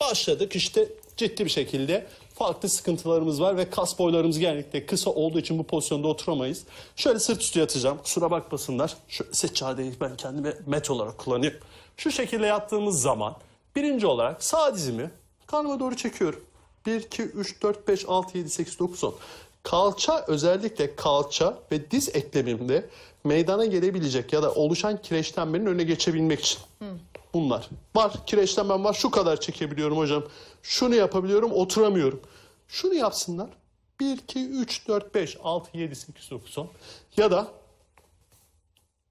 başladık işte ciddi bir şekilde farklı sıkıntılarımız var ve kas boylarımız genellikle kısa olduğu için bu pozisyonda oturamayız. Şöyle sırt üstü yatacağım, kusura bakmasınlar. Şöyle seccadeyi ben kendime met olarak kullanayım. Şu şekilde yattığımız zaman birinci olarak sağ dizimi karnıma doğru çekiyorum. bir, iki, üç, dört, beş, altı, yedi, sekiz, dokuz, on. Kalça, özellikle kalça ve diz eklemimde meydana gelebilecek ya da oluşan kireçlenmenin önüne geçebilmek için. Hı. Bunlar var, kireçlenmem var, şu kadar çekebiliyorum hocam, şunu yapabiliyorum, oturamıyorum. Şunu yapsınlar, bir, iki, üç, dört, beş, altı, yedi, sekiz, dokuz, on ya da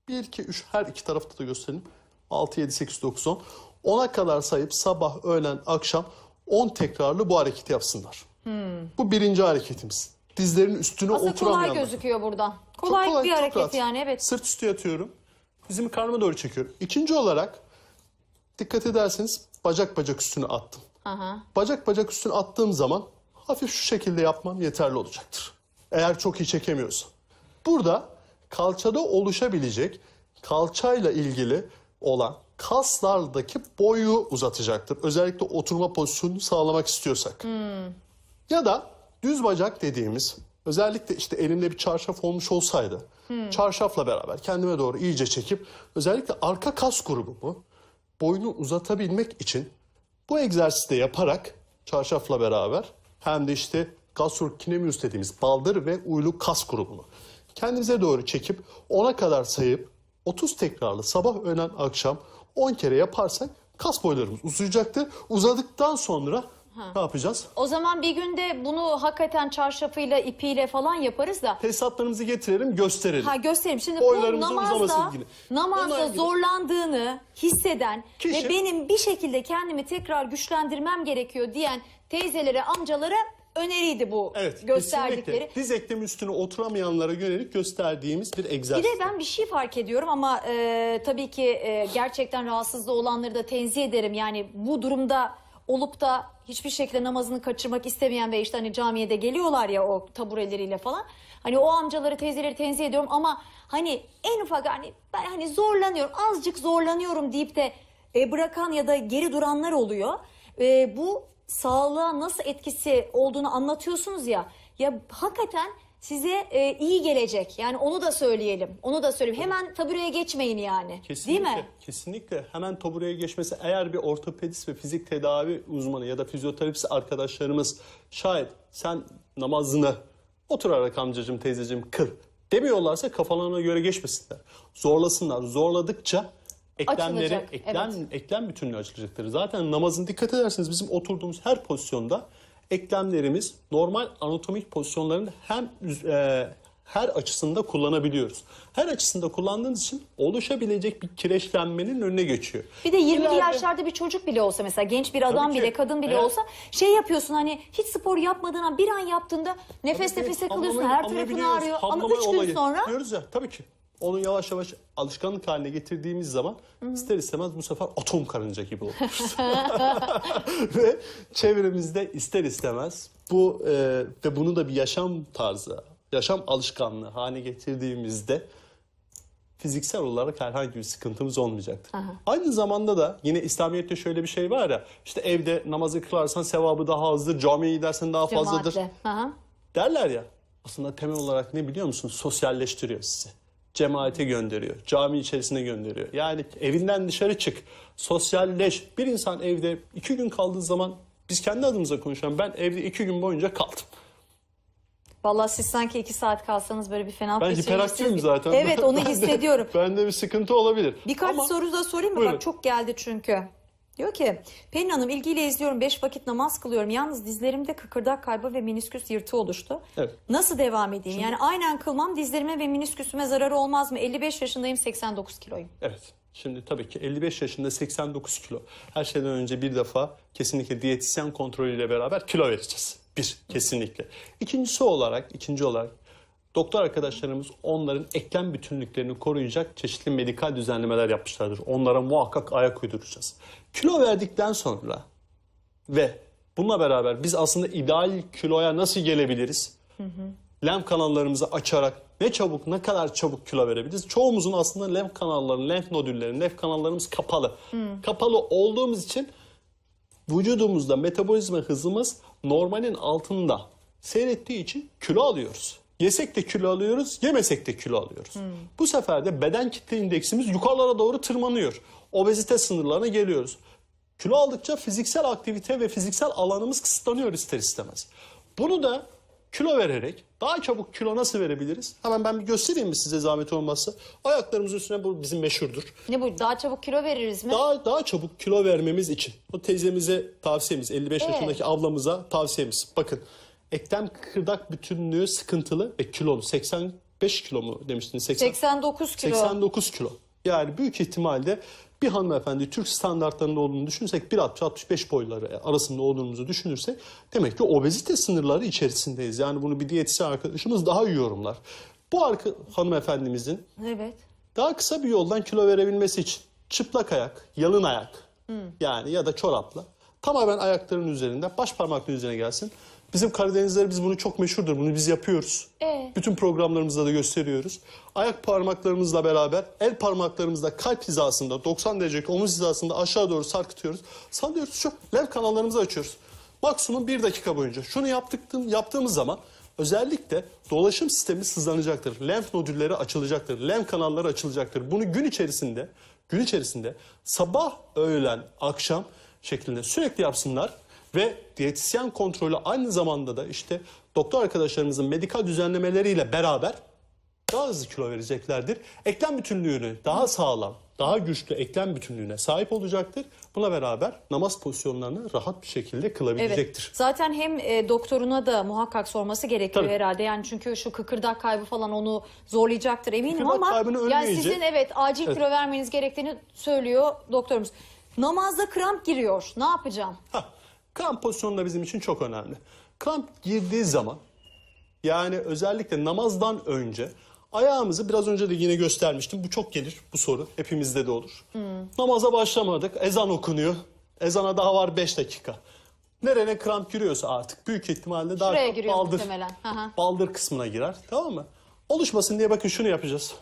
bir, iki, üç, her iki tarafta da gösterelim, altı, yedi, sekiz, dokuz, on, ona kadar sayıp sabah, öğlen, akşam on tekrarlı bu hareketi yapsınlar. Hmm. Bu birinci hareketimiz. Dizlerin üstüne oturamayanlar. Kolay gözüküyor buradan. Kolay, kolay bir hareket rahat. Yani evet. Sırt üstü yatıyorum, dizimi karnıma doğru çekiyorum. İkinci olarak dikkat ederseniz bacak bacak üstüne attım. Aha. Bacak bacak üstüne attığım zaman hafif şu şekilde yapmam yeterli olacaktır. Eğer çok iyi çekemiyorsa. Burada kalçada oluşabilecek, kalçayla ilgili olan kaslardaki boyu uzatacaktır. Özellikle oturma pozisyonunu sağlamak istiyorsak. Hmm. Ya da düz bacak dediğimiz, özellikle işte elimde bir çarşaf olmuş olsaydı, hmm. çarşafla beraber kendime doğru iyice çekip, özellikle arka kas grubu bu. Boyunu uzatabilmek için bu egzersizde yaparak çarşafla beraber hem de işte gastrocnemius dediğimiz baldır ve uyluk kas grubunu kendimize doğru çekip ona kadar sayıp otuz tekrarlı sabah öğlen akşam on kere yaparsak kas boylarımız uzayacaktır. Uzadıktan sonra ha. ne yapacağız? O zaman bir günde bunu hakikaten çarşafıyla, ipiyle falan yaparız da. Tesisatlarımızı getirelim, gösterelim. Ha gösterelim. Şimdi bu namazda, namazda zorlandığını hisseden kişi, ve benim bir şekilde kendimi tekrar güçlendirmem gerekiyor diyen teyzelere, amcalara öneriydi bu evet, gösterdikleri. Kesinlikle. Diz eklemi üstüne oturamayanlara yönelik gösterdiğimiz bir egzersiz. Bir de ben bir şey fark ediyorum ama e, tabii ki e, gerçekten rahatsızlığı olanları da tenzih ederim. Yani bu durumda olup da hiçbir şekilde namazını kaçırmak istemeyen ve işte hani camiye de geliyorlar ya o tabureleriyle falan. Hani o amcaları, teyzeleri tenzih ediyorum ama hani en ufak hani ben hani zorlanıyorum, azıcık zorlanıyorum deyip de bırakan ya da geri duranlar oluyor. E, bu sağlığa nasıl etkisi olduğunu anlatıyorsunuz ya. Ya hakikaten size e, iyi gelecek. Yani onu da söyleyelim. Onu da söyleyeyim. Hemen tabureye geçmeyin yani. Kesinlikle, değil mi? Kesinlikle. Hemen tabureye geçmesi eğer bir ortopedist ve fizik tedavi uzmanı ya da fizyoterapist arkadaşlarımız şayet sen namazını oturarak amcacığım teyzeciğim kıl demiyorlarsa kafalarına göre geçmesinler. Zorlasınlar. Zorladıkça eklemleri, açılacak. eklem, evet. eklem bütünlüğü açılacaktır. Zaten namazın dikkat ederseniz bizim oturduğumuz her pozisyonda eklemlerimiz normal anatomik pozisyonlarını hem e, her açısında kullanabiliyoruz. Her açısında kullandığınız için oluşabilecek bir kireçlenmenin önüne geçiyor. Bir de yirmili İleride... yaşlarda bir çocuk bile olsa mesela genç bir adam ki, bile kadın bile evet. olsa şey yapıyorsun hani hiç spor yapmadığına bir an yaptığında nefes tabii nefese kalıyorsun her tarafın ağrıyor ama üç gün olayı. sonra. Diyoruz ya tabii ki. Onu yavaş yavaş alışkanlık haline getirdiğimiz zaman Hı -hı. ister istemez bu sefer atom karınca gibi oluruz. Ve çevremizde ister istemez bu e, ve bunu da bir yaşam tarzı, yaşam alışkanlığı haline getirdiğimizde fiziksel olarak herhangi bir sıkıntımız olmayacaktır. Hı -hı. Aynı zamanda da yine İslamiyet'te şöyle bir şey var ya işte evde namazı kılarsan sevabı daha azdır, camiye gidersen daha Cemaatle. fazladır Hı -hı. derler ya. Aslında temel olarak ne biliyor musun? Sosyalleştiriyor sizi. Cemaate gönderiyor, cami içerisine gönderiyor. Yani evinden dışarı çık, sosyalleş. Bir insan evde iki gün kaldığı zaman, biz kendi adımıza konuşalım, ben evde iki gün boyunca kaldım. Vallahi siz sanki iki saat kalsanız böyle bir fena... Ben hiperaktifim zaten. Evet onu ben hissediyorum. De, bende bir sıkıntı olabilir. Birkaç Ama... soru da sorayım mı? Buyurun. Bak çok geldi çünkü. Diyor ki, Pelin Hanım ilgiyle izliyorum, beş vakit namaz kılıyorum. Yalnız dizlerimde kıkırdak kaybı ve minisküs yırtığı oluştu. Evet. Nasıl devam edeyim? Şimdi, yani aynen kılmam dizlerime ve minisküsüme zararı olmaz mı? elli beş yaşındayım, seksen dokuz kiloyum. Evet. Şimdi tabii ki elli beş yaşında seksen dokuz kilo. Her şeyden önce bir defa kesinlikle diyetisyen kontrolüyle beraber kilo vereceğiz. Bir, kesinlikle. İkincisi olarak, ikinci olarak doktor arkadaşlarımız onların eklem bütünlüklerini koruyacak çeşitli medikal düzenlemeler yapmışlardır. Onlara muhakkak ayak uyduracağız. Kilo verdikten sonra ve bununla beraber biz aslında ideal kiloya nasıl gelebiliriz? Hı hı. Lenf kanallarımızı açarak ne çabuk, ne kadar çabuk kilo verebiliriz? Çoğumuzun aslında lenf kanalları, lenf nodülleri, lenf kanallarımız kapalı. Hı. Kapalı olduğumuz için vücudumuzda metabolizma hızımız normalin altında seyrettiği için kilo alıyoruz. Yesek de kilo alıyoruz, yemesek de kilo alıyoruz. Hmm. Bu sefer de beden kitle indeksimiz yukarılara doğru tırmanıyor. Obezite sınırlarına geliyoruz. Kilo aldıkça fiziksel aktivite ve fiziksel alanımız kısıtlanıyor ister istemez. Bunu da kilo vererek daha çabuk kilo nasıl verebiliriz? Hemen ben bir göstereyim mi size zahmet olmazsa? Ayaklarımızın üstüne, bu bizim meşhurdur. Ne bu? Daha çabuk kilo veririz mi? Daha daha çabuk kilo vermemiz için. O teyzemize tavsiyemiz, elli beş evet. yaşındaki ablamıza tavsiyemiz. Bakın. Eklem kırdak bütünlüğü sıkıntılı ve kilolu. seksen beş kilo mu demiştiniz? seksen, seksen dokuz kilo. seksen dokuz kilo. Yani büyük ihtimalle bir hanımefendi Türk standartlarında olduğunu düşünsek, bir altmış altmış beş boyları arasında olduğumuzu düşünürsek demek ki obezite sınırları içerisindeyiz. Yani bunu bir diyetisyen arkadaşımız daha iyi yorumlar. Bu arka hanımefendimizin evet. daha kısa bir yoldan kilo verebilmesi için çıplak ayak, yalın ayak hmm. yani ya da çorapla tamamen ayaklarının üzerinde, baş parmaklarının üzerine gelsin. Bizim Karadenizler biz bunu çok meşhurdur. Bunu biz yapıyoruz. Ee? Bütün programlarımızda da gösteriyoruz. Ayak parmaklarımızla beraber el parmaklarımızla kalp hizasında doksan derecelik omuz hizasında aşağı doğru sarkıtıyoruz. Sallıyoruz, şu lenf kanallarımızı açıyoruz. Maksimum bir dakika boyunca. Şunu yaptık, yaptığımız zaman özellikle dolaşım sistemi hızlanacaktır. Lenf nodülleri açılacaktır. Lenf kanalları açılacaktır. Bunu gün içerisinde, gün içerisinde sabah, öğlen, akşam şeklinde sürekli yapsınlar. Ve diyetisyen kontrolü aynı zamanda da işte doktor arkadaşlarımızın medikal düzenlemeleriyle beraber daha hızlı kilo vereceklerdir. Eklem bütünlüğünü daha sağlam, daha güçlü eklem bütünlüğüne sahip olacaktır. Buna beraber namaz pozisyonlarını rahat bir şekilde kılabilecektir. Evet. Zaten hem e, doktoruna da muhakkak sorması gerekiyor tabii. herhalde. Yani çünkü şu kıkırdak kaybı falan onu zorlayacaktır eminim kıkırdak ama yani sizin evet acil evet. kilo vermeniz gerektiğini söylüyor doktorumuz. Namazda kramp giriyor. Ne yapacağım? Hah. Kramp pozisyonu da bizim için çok önemli. Kramp girdiği zaman yani özellikle namazdan önce ayağımızı biraz önce de yine göstermiştim. Bu çok gelir bu soru. Hepimizde de olur. Hmm. Namaza başlamadık. Ezan okunuyor. Ezana daha var beş dakika. Nereye kramp giriyorsa artık büyük ihtimalle daha baldır, baldır kısmına girer. Tamam mı? Oluşmasın diye bakın şunu yapacağız.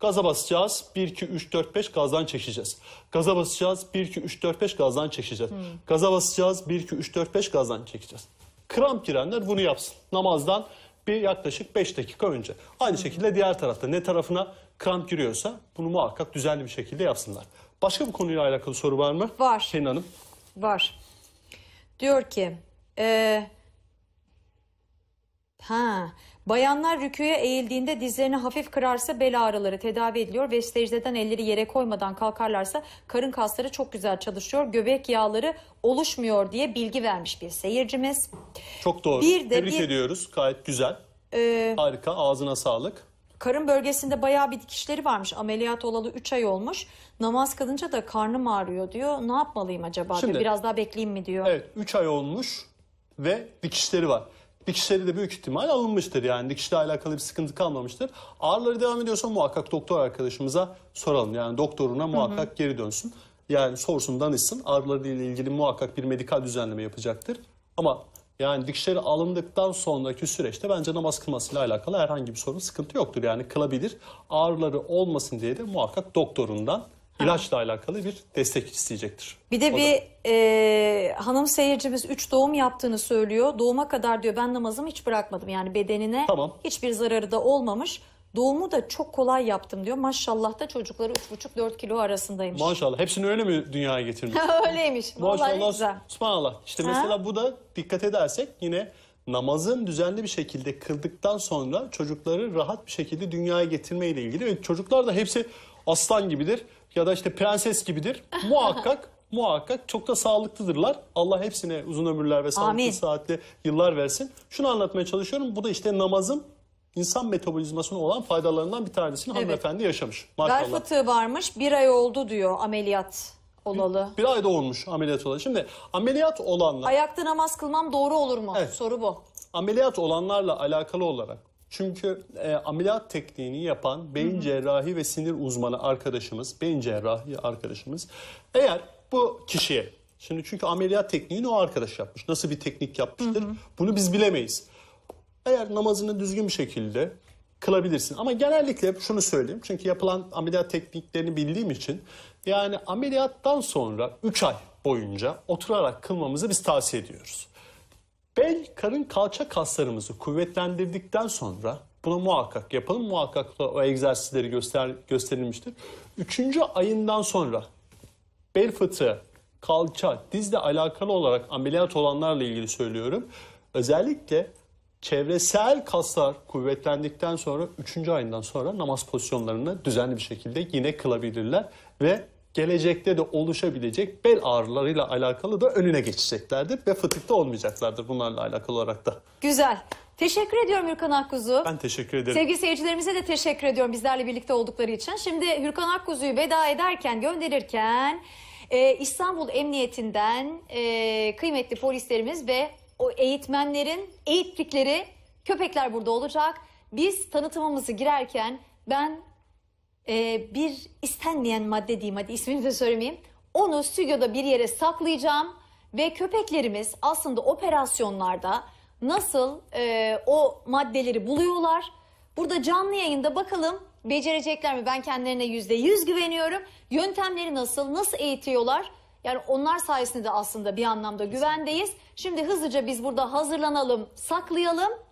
Gaza basacağız. bir, iki, üç, dört, beş gazdan çekeceğiz. Gaza basacağız. bir, iki, üç, dört, beş gazdan çekeceğiz. Hmm. Gaza basacağız. bir, iki, üç, dört, beş gazdan çekeceğiz. Kramp girenler bunu yapsın. Namazdan bir yaklaşık beş dakika önce. Aynı hmm. şekilde diğer tarafta ne tarafına kramp giriyorsa bunu muhakkak düzenli bir şekilde yapsınlar. Başka bir konuyla alakalı soru var mı? Var. Sinan Hanım. Var. Diyor ki... Ee... Ha... Bayanlar rüküye eğildiğinde dizlerini hafif kırarsa bel ağrıları tedavi ediliyor ve secdeden elleri yere koymadan kalkarlarsa karın kasları çok güzel çalışıyor. Göbek yağları oluşmuyor diye bilgi vermiş bir seyircimiz. Çok doğru. Bir de Tebrik bir... ediyoruz. Gayet güzel. Ee... Harika. Ağzına sağlık. Karın bölgesinde bayağı bir dikişleri varmış. Ameliyat olalı üç ay olmuş. Namaz kılınca da karnım ağrıyor diyor. Ne yapmalıyım acaba? Şimdi, diyor. Biraz daha bekleyeyim mi diyor. Evet. üç ay olmuş ve dikişleri var. Dikişleri de büyük ihtimal alınmıştır yani dikişle alakalı bir sıkıntı kalmamıştır. Ağrıları devam ediyorsa muhakkak doktor arkadaşımıza soralım. Yani doktoruna muhakkak hı hı. geri dönsün. Yani sorsun, danışsın. Ağrılarıyla ilgili muhakkak bir medikal düzenleme yapacaktır. Ama yani dikişleri alındıktan sonraki süreçte bence namaz kılmasıyla alakalı herhangi bir sorun, sıkıntı yoktur. Yani kılabilir. Ağrıları olmasın diye de muhakkak doktorundan İlaçla alakalı bir destek isteyecektir. Bir de o bir e, hanım seyircimiz üç doğum yaptığını söylüyor. Doğuma kadar diyor ben namazımı hiç bırakmadım. Yani bedenine tamam. hiçbir zararı da olmamış. Doğumu da çok kolay yaptım diyor. Maşallah da çocukları üç buçuk dört kilo arasındaymış. Maşallah. Hepsini öyle mi dünyaya getirmiş? Öyleymiş. Maşallah. Maşallah. Subhanallah. İşte ha? mesela bu da dikkat edersek yine... Namazın düzenli bir şekilde kıldıktan sonra çocukları rahat bir şekilde dünyaya getirmeyle ilgili. Ve çocuklar da hepsi aslan gibidir ya da işte prenses gibidir. Muhakkak muhakkak çok da sağlıklıdırlar. Allah hepsine uzun ömürler ve sağlıklı saatli yıllar versin. Şunu anlatmaya çalışıyorum. Bu da işte namazın insan metabolizmasına olan faydalarından bir tanesini evet. hanımefendi yaşamış. Maşallah. Bel fıtığı varmış, bir ay oldu diyor ameliyat olalı. Bir, bir ay da olmuş ameliyat olalı. Şimdi ameliyat olanlar... Ayakta namaz kılmam doğru olur mu? Evet. Soru bu. Ameliyat olanlarla alakalı olarak. Çünkü e, ameliyat tekniğini yapan beyin Hı-hı. cerrahi ve sinir uzmanı arkadaşımız, beyin cerrahi arkadaşımız eğer bu kişiye... Şimdi çünkü ameliyat tekniğini o arkadaş yapmış. Nasıl bir teknik yapmıştır? Hı-hı. Bunu biz bilemeyiz. Eğer namazını düzgün bir şekilde kılabilirsin. Ama genellikle şunu söyleyeyim. Çünkü yapılan ameliyat tekniklerini bildiğim için yani ameliyattan sonra üç ay boyunca oturarak kılmamızı biz tavsiye ediyoruz. Bel, karın, kalça kaslarımızı kuvvetlendirdikten sonra bunu muhakkak yapalım. Muhakkak da o egzersizleri göster, gösterilmiştir. Üçüncü ayından sonra bel fıtığı, kalça, dizle alakalı olarak ameliyat olanlarla ilgili söylüyorum. Özellikle çevresel kaslar kuvvetlendikten sonra üçüncü ayından sonra namaz pozisyonlarını düzenli bir şekilde yine kılabilirler ve gelecekte de oluşabilecek bel ağrılarıyla alakalı da önüne geçeceklerdir ve fıtıkta olmayacaklardır bunlarla alakalı olarak da. Güzel. Teşekkür ediyorum Hürkan Akkuzu. Ben teşekkür ederim. Sevgili seyircilerimize de teşekkür ediyorum bizlerle birlikte oldukları için. Şimdi Hürkan Akkuzu'yu veda ederken, gönderirken e, İstanbul Emniyetinden e, kıymetli polislerimiz ve o eğitmenlerin eğittikleri köpekler burada olacak. Biz tanıtımımızı girerken ben e, bir istenmeyen madde diyeyim, hadi ismini de söylemeyeyim. Onu stüdyoda bir yere saklayacağım ve köpeklerimiz aslında operasyonlarda nasıl e, o maddeleri buluyorlar. Burada canlı yayında bakalım becerecekler mi? Ben kendilerine yüzde yüz güveniyorum. Yöntemleri nasıl, nasıl eğitiyorlar? Yani onlar sayesinde de aslında bir anlamda güvendeyiz. Şimdi hızlıca biz burada hazırlanalım, saklayalım.